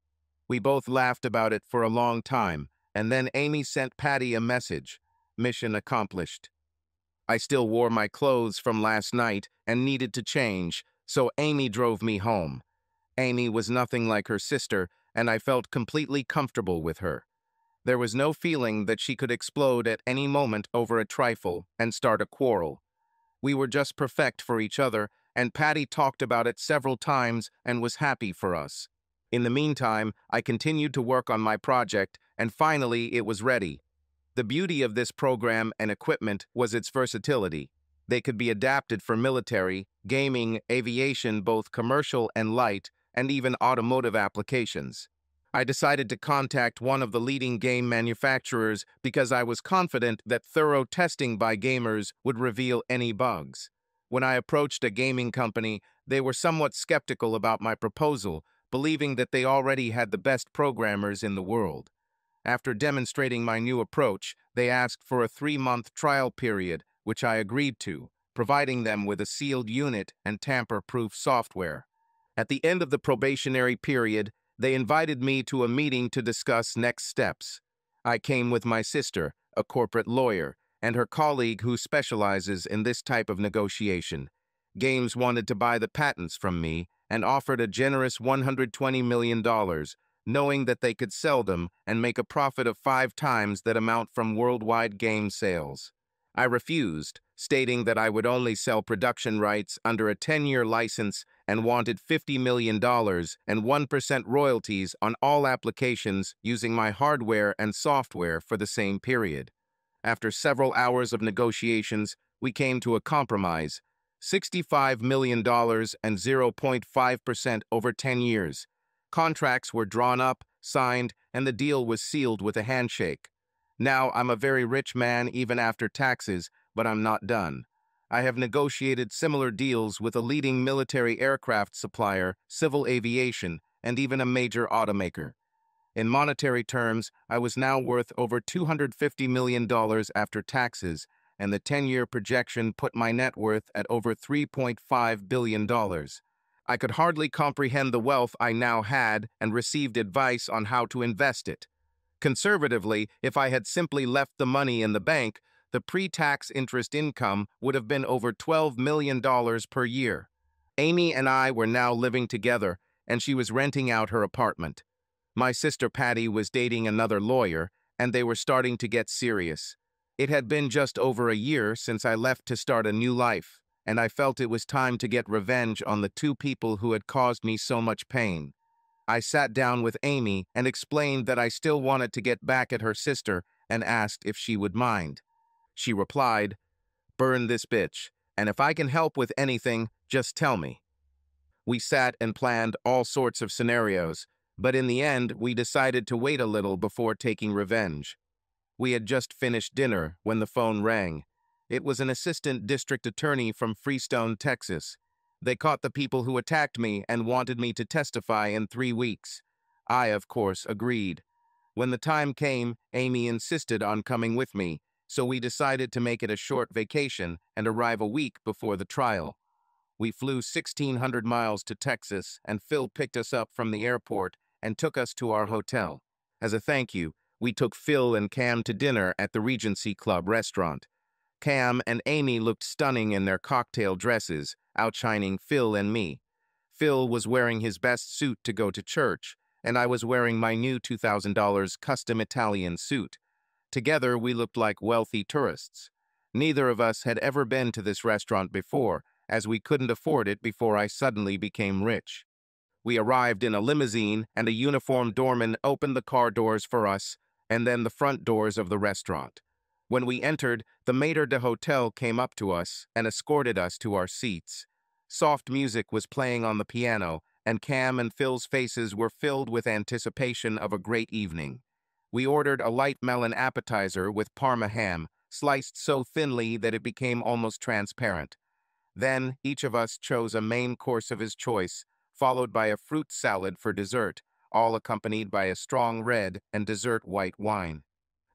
We both laughed about it for a long time, and then Amy sent Pati a message. Mission accomplished. I still wore my clothes from last night and needed to change, so Amy drove me home. Amy was nothing like her sister, and I felt completely comfortable with her. There was no feeling that she could explode at any moment over a trifle and start a quarrel. We were just perfect for each other, and Pati talked about it several times and was happy for us. In the meantime, I continued to work on my project, and finally it was ready. The beauty of this program and equipment was its versatility. They could be adapted for military, gaming, aviation, both commercial and light, and even automotive applications. I decided to contact one of the leading game manufacturers because I was confident that thorough testing by gamers would reveal any bugs. When I approached a gaming company, they were somewhat skeptical about my proposal, believing that they already had the best programmers in the world. After demonstrating my new approach, they asked for a 3-month trial period, which I agreed to, providing them with a sealed unit and tamper-proof software. At the end of the probationary period, they invited me to a meeting to discuss next steps. I came with my sister, a corporate lawyer, and her colleague who specializes in this type of negotiation. Games wanted to buy the patents from me and offered a generous $120 million, knowing that they could sell them and make a profit of 5 times that amount from worldwide game sales. I refused, stating that I would only sell production rights under a 10-year license and wanted $50 million and 1% royalties on all applications using my hardware and software for the same period. After several hours of negotiations, we came to a compromise, $65 million and 0.5% over 10 years. Contracts were drawn up, signed, and the deal was sealed with a handshake. Now I'm a very rich man even after taxes, but I'm not done. I have negotiated similar deals with a leading military aircraft supplier, civil aviation, and even a major automaker. In monetary terms, I was now worth over $250 million after taxes, and the 10-year projection put my net worth at over $3.5 billion. I could hardly comprehend the wealth I now had and received advice on how to invest it. Conservatively, if I had simply left the money in the bank, the pre-tax interest income would have been over $12 million per year. Amy and I were now living together, and she was renting out her apartment. My sister Pati was dating another lawyer, and they were starting to get serious. It had been just over a year since I left to start a new life, and I felt it was time to get revenge on the two people who had caused me so much pain. I sat down with Amy and explained that I still wanted to get back at her sister and asked if she would mind. She replied, "Burn this bitch, and if I can help with anything, just tell me." We sat and planned all sorts of scenarios, but in the end, we decided to wait a little before taking revenge. We had just finished dinner when the phone rang. It was an assistant district attorney from Freestone, Texas. They caught the people who attacked me and wanted me to testify in 3 weeks. I, of course, agreed. When the time came, Amy insisted on coming with me, so we decided to make it a short vacation and arrive a week before the trial. We flew 1,600 miles to Texas, and Phil picked us up from the airport and took us to our hotel. As a thank you, we took Phil and Cam to dinner at the Regency Club restaurant. Cam and Amy looked stunning in their cocktail dresses, outshining Phil and me. Phil was wearing his best suit to go to church, and I was wearing my new $2,000 custom Italian suit. Together, we looked like wealthy tourists. Neither of us had ever been to this restaurant before, as we couldn't afford it before I suddenly became rich. We arrived in a limousine, and a uniformed doorman opened the car doors for us, and then the front doors of the restaurant. When we entered, the maître d'hôtel came up to us and escorted us to our seats. Soft music was playing on the piano, and Cam and Phil's faces were filled with anticipation of a great evening. We ordered a light melon appetizer with Parma ham, sliced so thinly that it became almost transparent. Then, each of us chose a main course of his choice, followed by a fruit salad for dessert, all accompanied by a strong red and dessert white wine.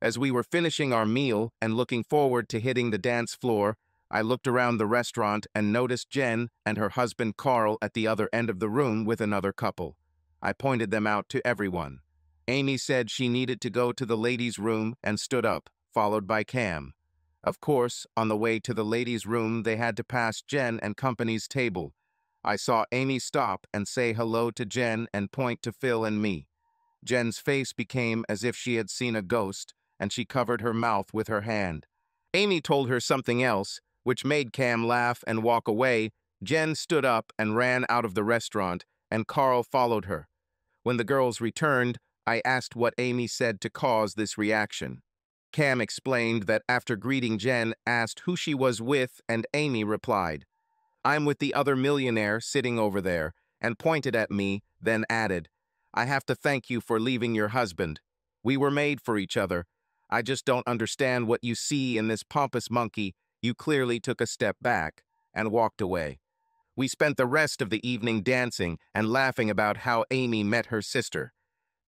As we were finishing our meal and looking forward to hitting the dance floor, I looked around the restaurant and noticed Jen and her husband Carl at the other end of the room with another couple. I pointed them out to everyone. Amy said she needed to go to the ladies' room and stood up, followed by Cam. Of course, on the way to the ladies' room, they had to pass Jen and company's table. I saw Amy stop and say hello to Jen and point to Phil and me. Jen's face became as if she had seen a ghost, and she covered her mouth with her hand. Amy told her something else, which made Cam laugh and walk away. Jen stood up and ran out of the restaurant, and Carl followed her. When the girls returned, I asked what Amy said to cause this reaction. Cam explained that after greeting Jen, asked who she was with, and Amy replied, "I'm with the other millionaire sitting over there," and pointed at me, then added, "I have to thank you for leaving your husband. We were made for each other. I just don't understand what you see in this pompous monkey. You clearly took a step back," and walked away. We spent the rest of the evening dancing and laughing about how Amy met her sister.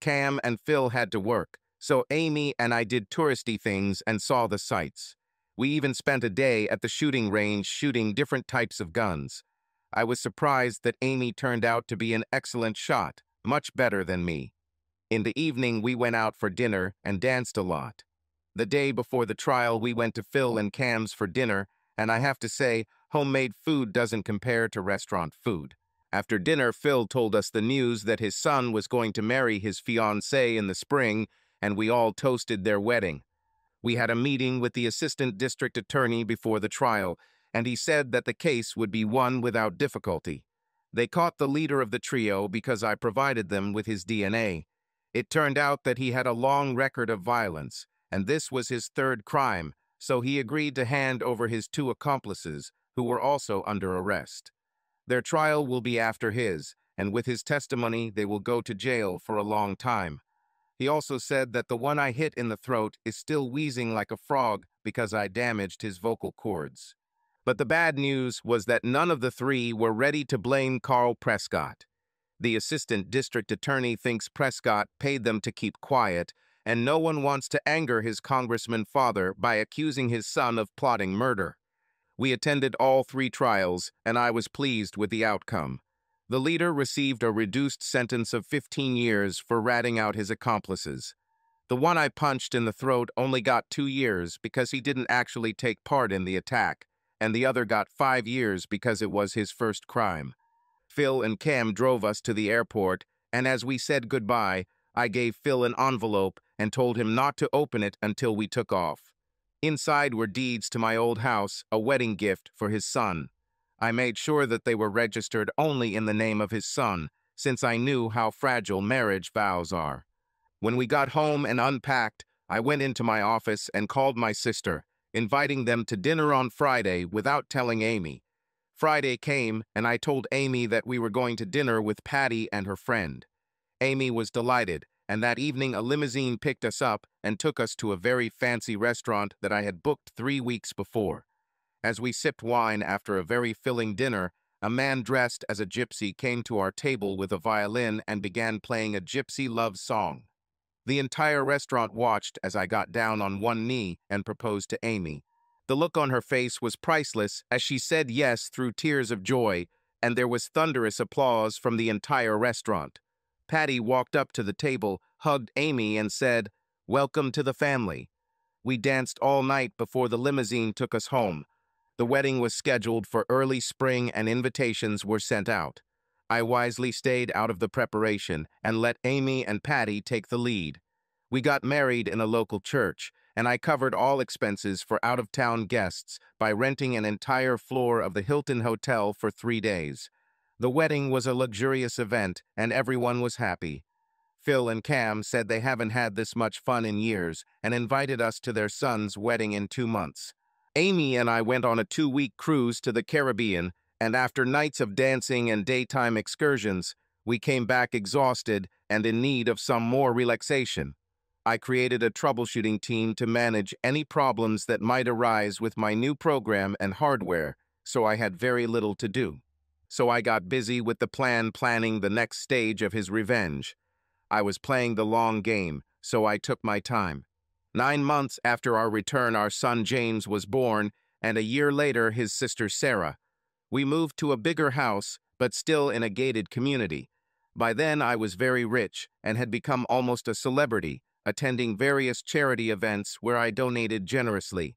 Cam and Phil had to work, so Amy and I did touristy things and saw the sights. We even spent a day at the shooting range shooting different types of guns. I was surprised that Amy turned out to be an excellent shot, much better than me. In the evening, we went out for dinner and danced a lot. The day before the trial, we went to Phil and Cam's for dinner, and I have to say, homemade food doesn't compare to restaurant food. After dinner, Phil told us the news that his son was going to marry his fiancée in the spring, and we all toasted their wedding. We had a meeting with the assistant district attorney before the trial, and he said that the case would be won without difficulty. They caught the leader of the trio because I provided them with his DNA. It turned out that he had a long record of violence, and this was his third crime, so he agreed to hand over his two accomplices, who were also under arrest. Their trial will be after his, and with his testimony they will go to jail for a long time. He also said that the one I hit in the throat is still wheezing like a frog because I damaged his vocal cords. But the bad news was that none of the three were ready to blame Carl Prescott. The assistant district attorney thinks Prescott paid them to keep quiet, and no one wants to anger his congressman father by accusing his son of plotting murder. We attended all three trials, and I was pleased with the outcome. The leader received a reduced sentence of 15 years for ratting out his accomplices. The one I punched in the throat only got 2 years because he didn't actually take part in the attack, and the other got 5 years because it was his first crime. Phil and Cam drove us to the airport, and as we said goodbye, I gave Phil an envelope and told him not to open it until we took off. Inside were deeds to my old house, a wedding gift for his son. I made sure that they were registered only in the name of his son, since I knew how fragile marriage vows are. When we got home and unpacked, I went into my office and called my sister, inviting them to dinner on Friday without telling Amy. Friday came, and I told Amy that we were going to dinner with Pati and her friend. Amy was delighted, and that evening a limousine picked us up and took us to a very fancy restaurant that I had booked 3 weeks before. As we sipped wine after a very filling dinner, a man dressed as a gypsy came to our table with a violin and began playing a gypsy love song. The entire restaurant watched as I got down on one knee and proposed to Amy. The look on her face was priceless as she said yes through tears of joy, and there was thunderous applause from the entire restaurant. Pati walked up to the table, hugged Amy, and said, "Welcome to the family." We danced all night before the limousine took us home. The wedding was scheduled for early spring and invitations were sent out. I wisely stayed out of the preparation and let Amy and Pati take the lead. We got married in a local church, and I covered all expenses for out-of-town guests by renting an entire floor of the Hilton Hotel for 3 days. The wedding was a luxurious event, and everyone was happy. Phil and Cam said they haven't had this much fun in years and invited us to their son's wedding in 2 months. Amy and I went on a 2-week cruise to the Caribbean, and after nights of dancing and daytime excursions, we came back exhausted and in need of some more relaxation. I created a troubleshooting team to manage any problems that might arise with my new program and hardware, so I had very little to do. So I got busy with the planning the next stage of his revenge. I was playing the long game, so I took my time. 9 months after our return, our son James was born, and a year later his sister Sarah. We moved to a bigger house, but still in a gated community. By then I was very rich and had become almost a celebrity, attending various charity events where I donated generously.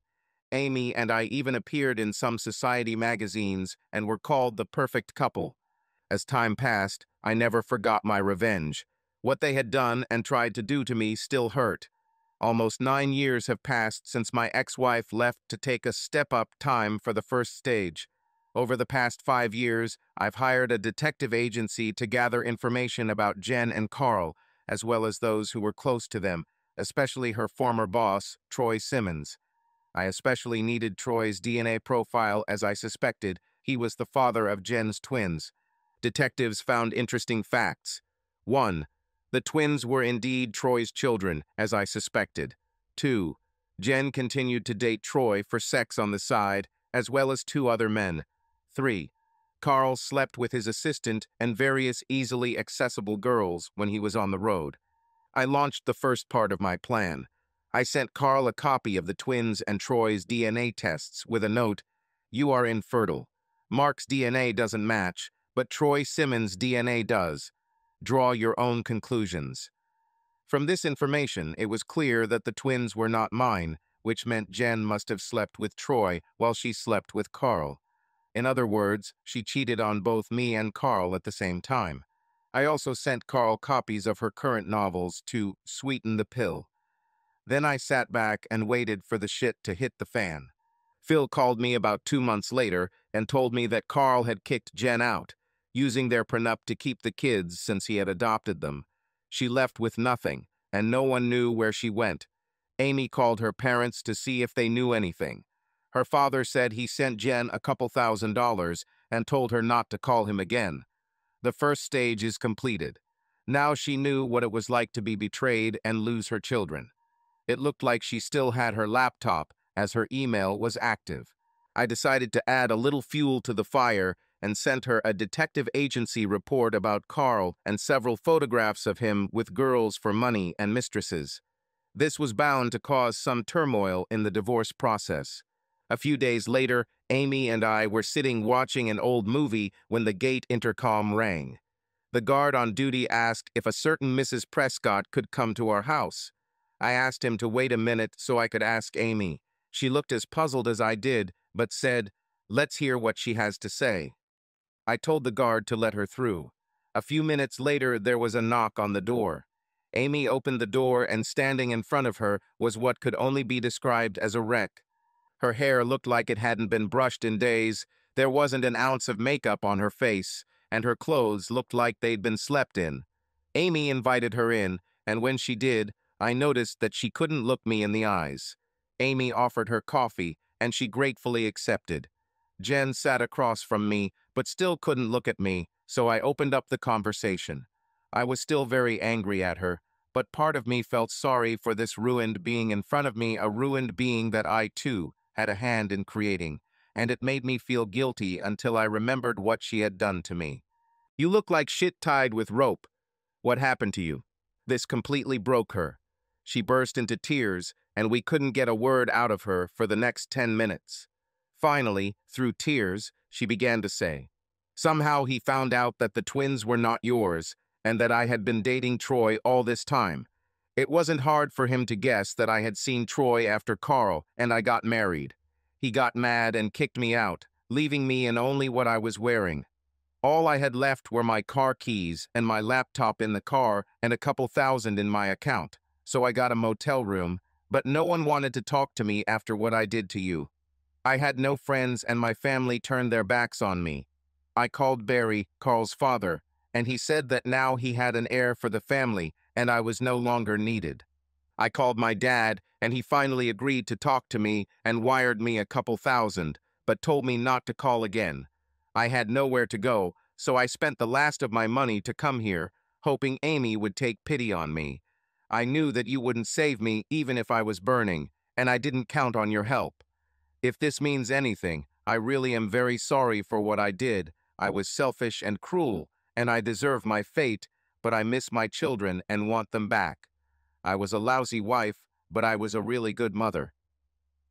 Amy and I even appeared in some society magazines and were called the perfect couple. As time passed, I never forgot my revenge. What they had done and tried to do to me still hurt. Almost 9 years have passed since my ex-wife left to take a step-up time for the first stage. Over the past 5 years, I've hired a detective agency to gather information about Jen and Carl, as well as those who were close to them, especially her former boss, Troy Simmons. I especially needed Troy's DNA profile as I suspected he was the father of Jen's twins. Detectives found interesting facts. 1. The twins were indeed Troy's children, as I suspected. 2. Jen continued to date Troy for sex on the side, as well as 2 other men. 3. Carl slept with his assistant and various easily accessible girls when he was on the road. I launched the first part of my plan. I sent Carl a copy of the twins' and Troy's DNA tests with a note, "You are infertile. Mark's DNA doesn't match, but Troy Simmons' DNA does. Draw your own conclusions." From this information, it was clear that the twins were not mine, which meant Jen must have slept with Troy while she slept with Carl. In other words, she cheated on both me and Carl at the same time. I also sent Carl copies of her current novels to sweeten the pill. Then I sat back and waited for the shit to hit the fan. Phil called me about 2 months later and told me that Carl had kicked Jen out, using their prenup to keep the kids since he had adopted them. She left with nothing, and no one knew where she went. Amy called her parents to see if they knew anything. Her father said he sent Jen a couple $1,000s and told her not to call him again. The first stage is completed. Now she knew what it was like to be betrayed and lose her children. It looked like she still had her laptop, as her email was active. I decided to add a little fuel to the fire and sent her a detective agency report about Carl and several photographs of him with girls for money and mistresses. This was bound to cause some turmoil in the divorce process. A few days later, Amy and I were sitting watching an old movie when the gate intercom rang. The guard on duty asked if a certain Mrs. Prescott could come to our house. I asked him to wait a minute so I could ask Amy. She looked as puzzled as I did, but said, "Let's hear what she has to say." I told the guard to let her through. A few minutes later, there was a knock on the door. Amy opened the door, and standing in front of her was what could only be described as a wreck. Her hair looked like it hadn't been brushed in days, there wasn't an ounce of makeup on her face, and her clothes looked like they'd been slept in. Amy invited her in, and when she did, I noticed that she couldn't look me in the eyes. Amy offered her coffee, and she gratefully accepted. Jen sat across from me, but still couldn't look at me, so I opened up the conversation. I was still very angry at her, but part of me felt sorry for this ruined being in front of me, a ruined being that I, too, had a hand in creating, and it made me feel guilty until I remembered what she had done to me. "You look like shit tied with rope. What happened to you?" This completely broke her. She burst into tears, and we couldn't get a word out of her for the next 10 minutes. Finally, through tears, she began to say, "Somehow he found out that the twins were not yours, and that I had been dating Troy all this time. It wasn't hard for him to guess that I had seen Troy after Carl, and I got married. He got mad and kicked me out, leaving me in only what I was wearing. All I had left were my car keys and my laptop in the car and a couple thousand in my account, so I got a motel room, but no one wanted to talk to me after what I did to you. I had no friends and my family turned their backs on me. I called Barry, Carl's father, and he said that now he had an heir for the family and I was no longer needed. I called my dad and he finally agreed to talk to me and wired me a couple thousand, but told me not to call again. I had nowhere to go, so I spent the last of my money to come here, hoping Amy would take pity on me. I knew that you wouldn't save me even if I was burning, and I didn't count on your help. If this means anything, I really am very sorry for what I did. I was selfish and cruel, and I deserve my fate, but I miss my children and want them back. I was a lousy wife, but I was a really good mother."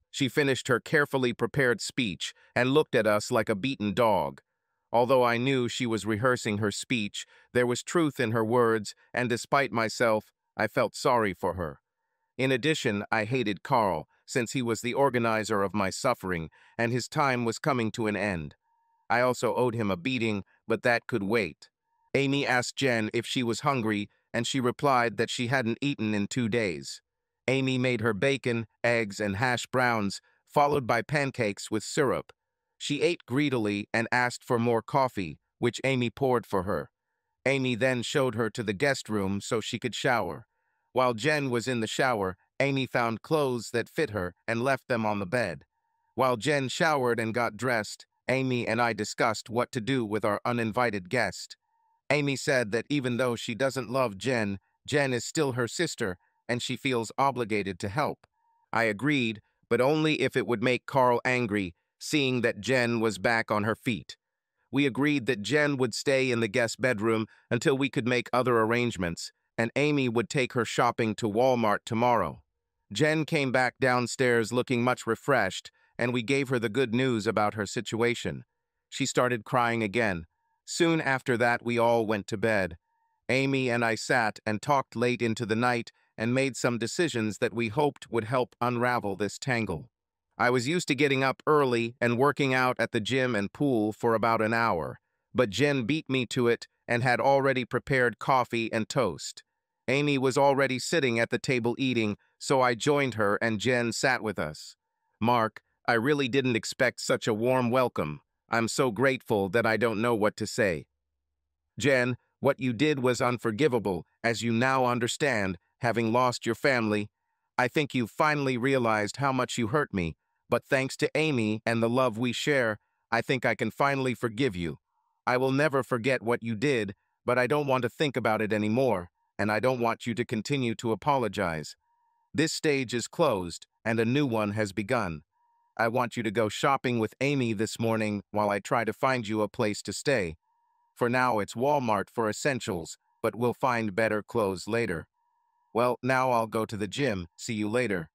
She finished her carefully prepared speech and looked at us like a beaten dog. Although I knew she was rehearsing her speech, there was truth in her words, and despite myself, I felt sorry for her. In addition, I hated Carl, since he was the organizer of my suffering, and his time was coming to an end. I also owed him a beating, but that could wait. Amy asked Jen if she was hungry, and she replied that she hadn't eaten in 2 days. Amy made her bacon, eggs, and hash browns, followed by pancakes with syrup. She ate greedily and asked for more coffee, which Amy poured for her. Amy then showed her to the guest room so she could shower. While Jen was in the shower, Amy found clothes that fit her and left them on the bed. While Jen showered and got dressed, Amy and I discussed what to do with our uninvited guest. Amy said that even though she doesn't love Jen, Jen is still her sister, and she feels obligated to help. I agreed, but only if it would make Carl angry, seeing that Jen was back on her feet. We agreed that Jen would stay in the guest bedroom until we could make other arrangements, and Amy would take her shopping to Walmart tomorrow. Jen came back downstairs looking much refreshed, and we gave her the good news about her situation. She started crying again. Soon after that, we all went to bed. Amy and I sat and talked late into the night and made some decisions that we hoped would help unravel this tangle. I was used to getting up early and working out at the gym and pool for about an hour, but Jen beat me to it and had already prepared coffee and toast. Amy was already sitting at the table eating, so I joined her and Jen sat with us. Mark, I really didn't expect such a warm welcome. I'm so grateful that I don't know what to say. Jen, what you did was unforgivable, as you now understand, having lost your family. I think you finally realized how much you hurt me, but thanks to Amy and the love we share, I think I can finally forgive you. I will never forget what you did, but I don't want to think about it anymore, and I don't want you to continue to apologize. This stage is closed, and a new one has begun. I want you to go shopping with Amy this morning while I try to find you a place to stay. For now, it's Walmart for essentials, but we'll find better clothes later. Well, now I'll go to the gym. See you later.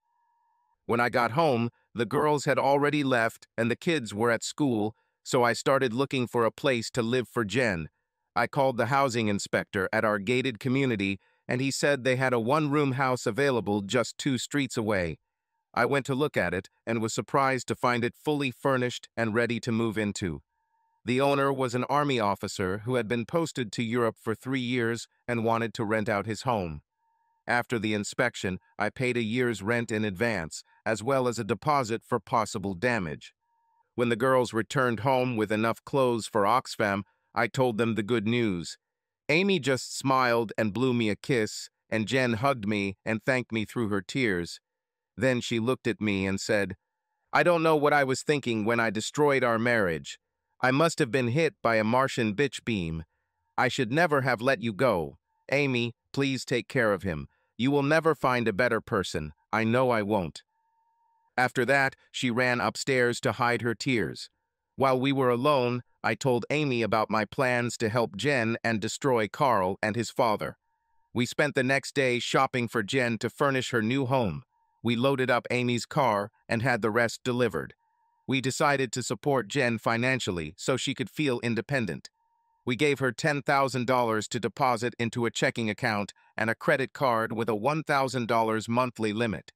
When I got home, the girls had already left and the kids were at school, so I started looking for a place to live for Jen. I called the housing inspector at our gated community, and he said they had a one-room house available just 2 streets away. I went to look at it and was surprised to find it fully furnished and ready to move into. The owner was an army officer who had been posted to Europe for 3 years and wanted to rent out his home. After the inspection, I paid a year's rent in advance, as well as a deposit for possible damage. When the girls returned home with enough clothes for Oxfam, I told them the good news. Amy just smiled and blew me a kiss, and Jen hugged me and thanked me through her tears. Then she looked at me and said, I don't know what I was thinking when I destroyed our marriage. I must have been hit by a Martian bitch beam. I should never have let you go. Amy, please take care of him. You will never find a better person. I know I won't. After that, she ran upstairs to hide her tears. While we were alone, I told Amy about my plans to help Jen and destroy Carl and his father. We spent the next day shopping for Jen to furnish her new home. We loaded up Amy's car and had the rest delivered. We decided to support Jen financially so she could feel independent. We gave her $10,000 to deposit into a checking account and a credit card with a $1,000 monthly limit.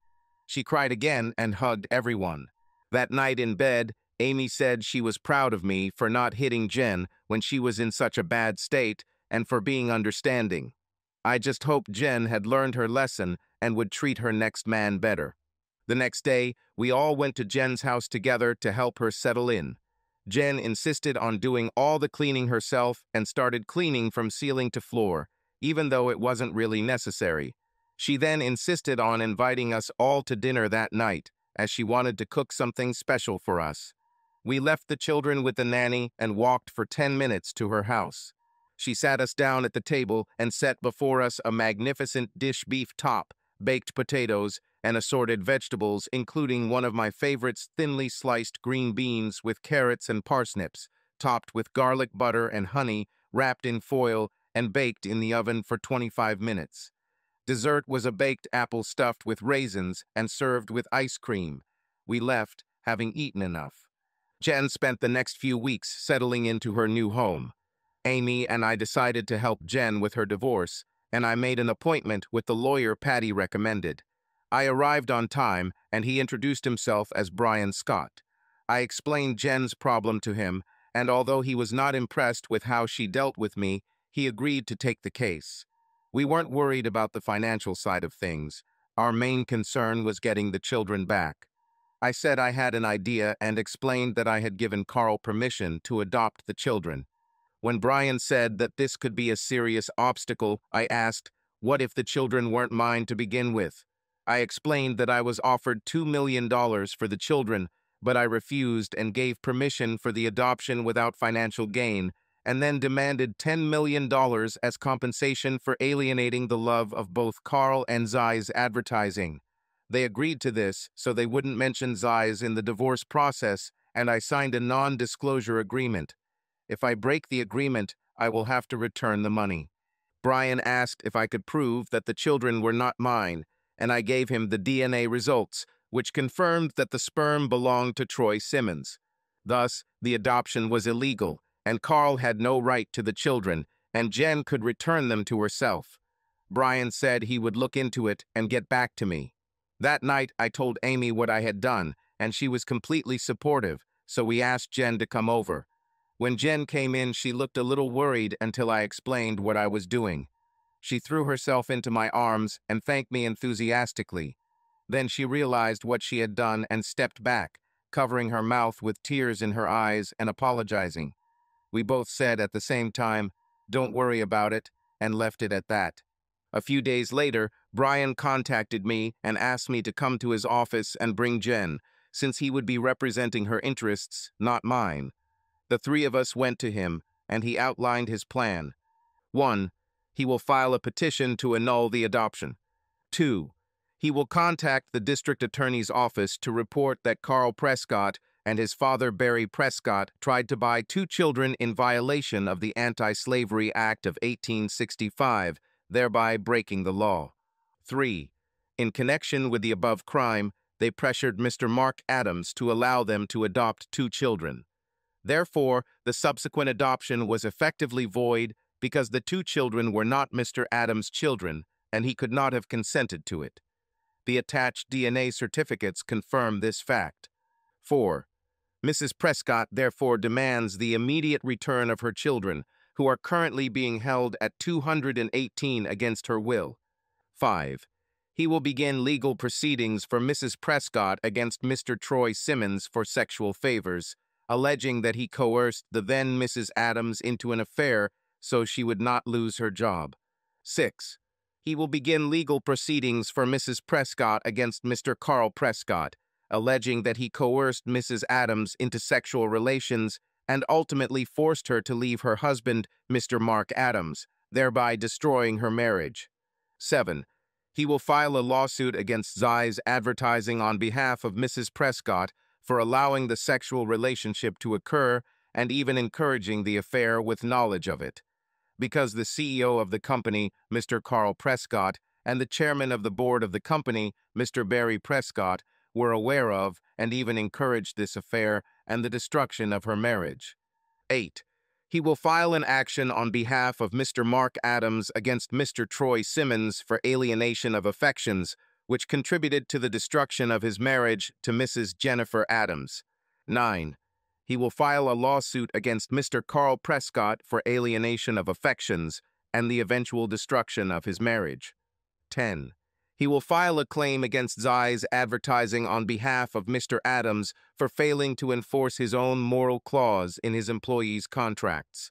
She cried again and hugged everyone. That night in bed, Amy said she was proud of me for not hitting Jen when she was in such a bad state and for being understanding. I just hoped Jen had learned her lesson and would treat her next man better. The next day, we all went to Jen's house together to help her settle in. Jen insisted on doing all the cleaning herself and started cleaning from ceiling to floor, even though it wasn't really necessary. She then insisted on inviting us all to dinner that night, as she wanted to cook something special for us. We left the children with the nanny and walked for 10 minutes to her house. She sat us down at the table and set before us a magnificent dish beef top, baked potatoes, and assorted vegetables, including one of my favorites, thinly sliced green beans with carrots and parsnips, topped with garlic butter and honey, wrapped in foil, and baked in the oven for 25 minutes. Dessert was a baked apple stuffed with raisins and served with ice cream. We left, having eaten enough. Jen spent the next few weeks settling into her new home. Amy and I decided to help Jen with her divorce, and I made an appointment with the lawyer Pati recommended. I arrived on time, and he introduced himself as Brian Scott. I explained Jen's problem to him, and although he was not impressed with how she dealt with me, he agreed to take the case. We weren't worried about the financial side of things. Our main concern was getting the children back. I said I had an idea and explained that I had given Carl permission to adopt the children. When Brian said that this could be a serious obstacle, I asked, what if the children weren't mine to begin with? I explained that I was offered $2 million for the children, but I refused and gave permission for the adoption without financial gain, and then demanded $10 million as compensation for alienating the love of both Carl and Zi's advertising. They agreed to this so they wouldn't mention Zi's in the divorce process, and I signed a non-disclosure agreement. If I break the agreement, I will have to return the money. Brian asked if I could prove that the children were not mine, and I gave him the DNA results, which confirmed that the sperm belonged to Troy Simmons. Thus, the adoption was illegal, and Carl had no right to the children, and Jen could return them to herself. Brian said he would look into it and get back to me. That night, I told Amy what I had done, and she was completely supportive, so we asked Jen to come over. When Jen came in, she looked a little worried until I explained what I was doing. She threw herself into my arms and thanked me enthusiastically. Then she realized what she had done and stepped back, covering her mouth with tears in her eyes and apologizing. We both said at the same time, "Don't worry about it," and left it at that. A few days later, Brian contacted me and asked me to come to his office and bring Jen, since he would be representing her interests, not mine. The three of us went to him, and he outlined his plan. 1. He will file a petition to annul the adoption. 2. He will contact the district attorney's office to report that Carl Prescott and his father Barry Prescott tried to buy two children in violation of the Anti-Slavery Act of 1865, thereby breaking the law. 3. In connection with the above crime, they pressured Mr. Mark Adams to allow them to adopt two children. Therefore, the subsequent adoption was effectively void because the two children were not Mr. Adams' children, and he could not have consented to it. The attached DNA certificates confirm this fact. 4. Mrs. Prescott therefore demands the immediate return of her children, who are currently being held at 218 against her will. 5. He will begin legal proceedings for Mrs. Prescott against Mr. Troy Simmons for sexual favors, alleging that he coerced the then Mrs. Adams into an affair so she would not lose her job. 6. He will begin legal proceedings for Mrs. Prescott against Mr. Carl Prescott, alleging that he coerced Mrs. Adams into sexual relations and ultimately forced her to leave her husband, Mr. Mark Adams, thereby destroying her marriage. 7. He will file a lawsuit against ZYX Advertising on behalf of Mrs. Prescott for allowing the sexual relationship to occur and even encouraging the affair with knowledge of it. Because the CEO of the company, Mr. Carl Prescott, and the chairman of the board of the company, Mr. Barry Prescott, were aware of and even encouraged this affair and the destruction of her marriage. 8. He will file an action on behalf of Mr. Mark Adams against Mr. Troy Simmons for alienation of affections, which contributed to the destruction of his marriage to Mrs. Jennifer Adams. 9. He will file a lawsuit against Mr. Carl Prescott for alienation of affections and the eventual destruction of his marriage. 10. He will file a claim against ZYX Advertising on behalf of Mr. Adams for failing to enforce his own moral clause in his employees' contracts.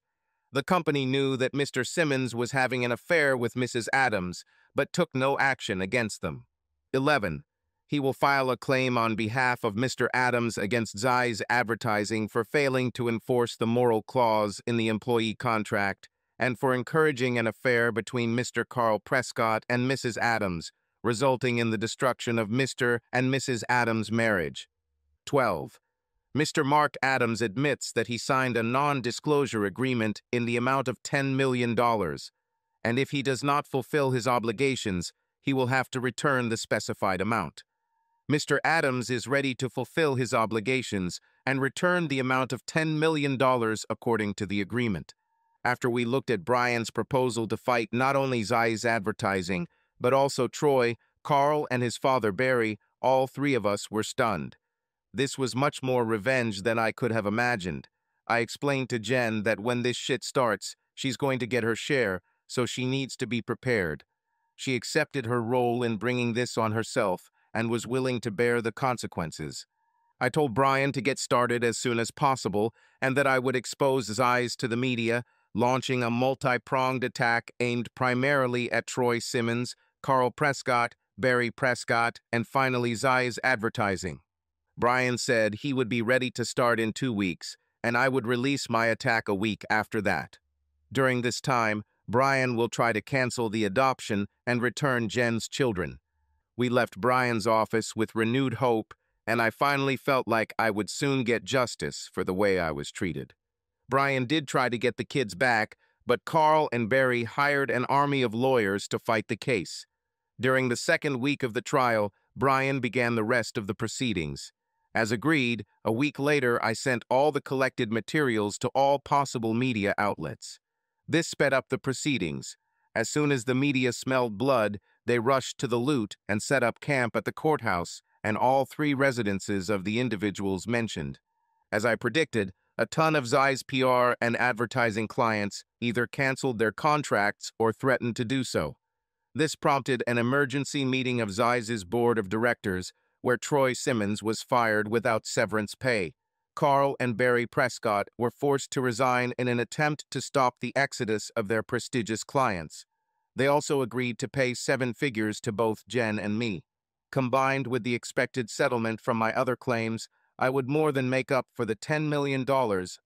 The company knew that Mr. Simmons was having an affair with Mrs. Adams, but took no action against them. 11. He will file a claim on behalf of Mr. Adams against ZYX Advertising for failing to enforce the moral clause in the employee contract and for encouraging an affair between Mr. Carl Prescott and Mrs. Adams, resulting in the destruction of Mr. and Mrs. Adams' marriage. 12. Mr. Mark Adams admits that he signed a non-disclosure agreement in the amount of $10 million, and if he does not fulfill his obligations, he will have to return the specified amount. Mr. Adams is ready to fulfill his obligations and return the amount of $10 million according to the agreement. After we looked at Brian's proposal to fight not only ZYX Advertising, but also Troy, Carl, and his father Barry, all three of us were stunned. This was much more revenge than I could have imagined. I explained to Jen that when this shit starts, she's going to get her share, so she needs to be prepared. She accepted her role in bringing this on herself and was willing to bear the consequences. I told Brian to get started as soon as possible and that I would expose ZYX to the media, launching a multi-pronged attack aimed primarily at Troy Simmons, Carl Prescott, Barry Prescott, and finally ZYX Advertising. Brian said he would be ready to start in 2 weeks, and I would release my attack a week after that. During this time, Brian will try to cancel the adoption and return Jen's children. We left Brian's office with renewed hope, and I finally felt like I would soon get justice for the way I was treated. Brian did try to get the kids back, but Carl and Barry hired an army of lawyers to fight the case. During the second week of the trial, Brian began the rest of the proceedings. As agreed, a week later I sent all the collected materials to all possible media outlets. This sped up the proceedings. As soon as the media smelled blood, they rushed to the loot and set up camp at the courthouse and all three residences of the individuals mentioned. As I predicted, a ton of ZYX PR and advertising clients either canceled their contracts or threatened to do so. This prompted an emergency meeting of ZYX's board of directors, where Troy Simmons was fired without severance pay. Carl and Barry Prescott were forced to resign in an attempt to stop the exodus of their prestigious clients. They also agreed to pay seven figures to both Jen and me. Combined with the expected settlement from my other claims, I would more than make up for the $10 million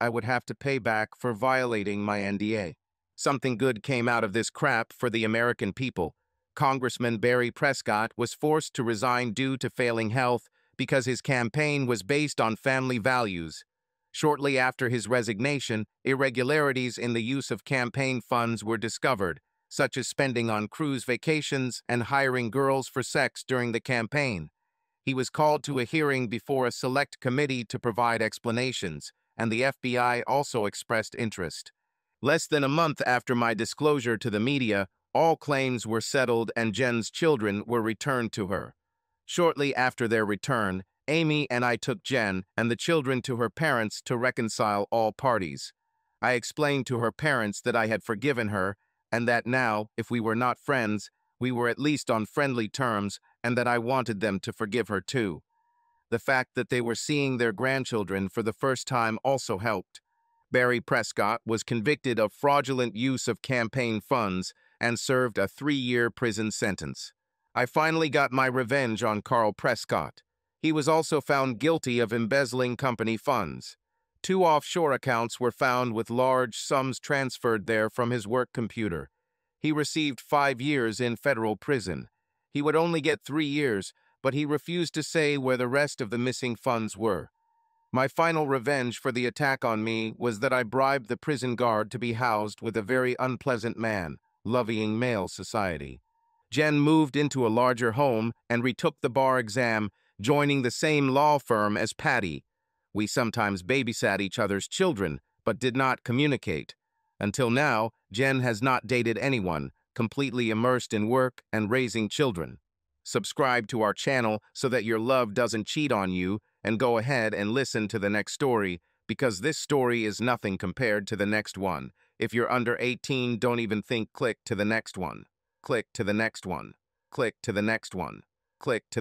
I would have to pay back for violating my NDA. Something good came out of this crap for the American people. Congressman Barry Prescott was forced to resign due to failing health because his campaign was based on family values. Shortly after his resignation, irregularities in the use of campaign funds were discovered, such as spending on cruise vacations and hiring girls for sex during the campaign. He was called to a hearing before a select committee to provide explanations, and the FBI also expressed interest. Less than a month after my disclosure to the media, all claims were settled and Jen's children were returned to her. Shortly after their return, Amy and I took Jen and the children to her parents to reconcile all parties. I explained to her parents that I had forgiven her, and that now, if we were not friends, we were at least on friendly terms, and that I wanted them to forgive her too. The fact that they were seeing their grandchildren for the first time also helped. Barry Prescott was convicted of fraudulent use of campaign funds and served a 3-year prison sentence. I finally got my revenge on Carl Prescott. He was also found guilty of embezzling company funds. 2 offshore accounts were found with large sums transferred there from his work computer. He received 5 years in federal prison. He would only get 3 years, but he refused to say where the rest of the missing funds were. My final revenge for the attack on me was that I bribed the prison guard to be housed with a very unpleasant man, loving male society. Jen moved into a larger home and retook the bar exam, joining the same law firm as Pati. We sometimes babysat each other's children, but did not communicate. Until now, Jen has not dated anyone, completely immersed in work and raising children. Subscribe to our channel so that your love doesn't cheat on you, and go ahead and listen to the next story, because this story is nothing compared to the next one. If you're under 18, don't even think. Click to the next one. Click to the next one. Click to the next one. Click to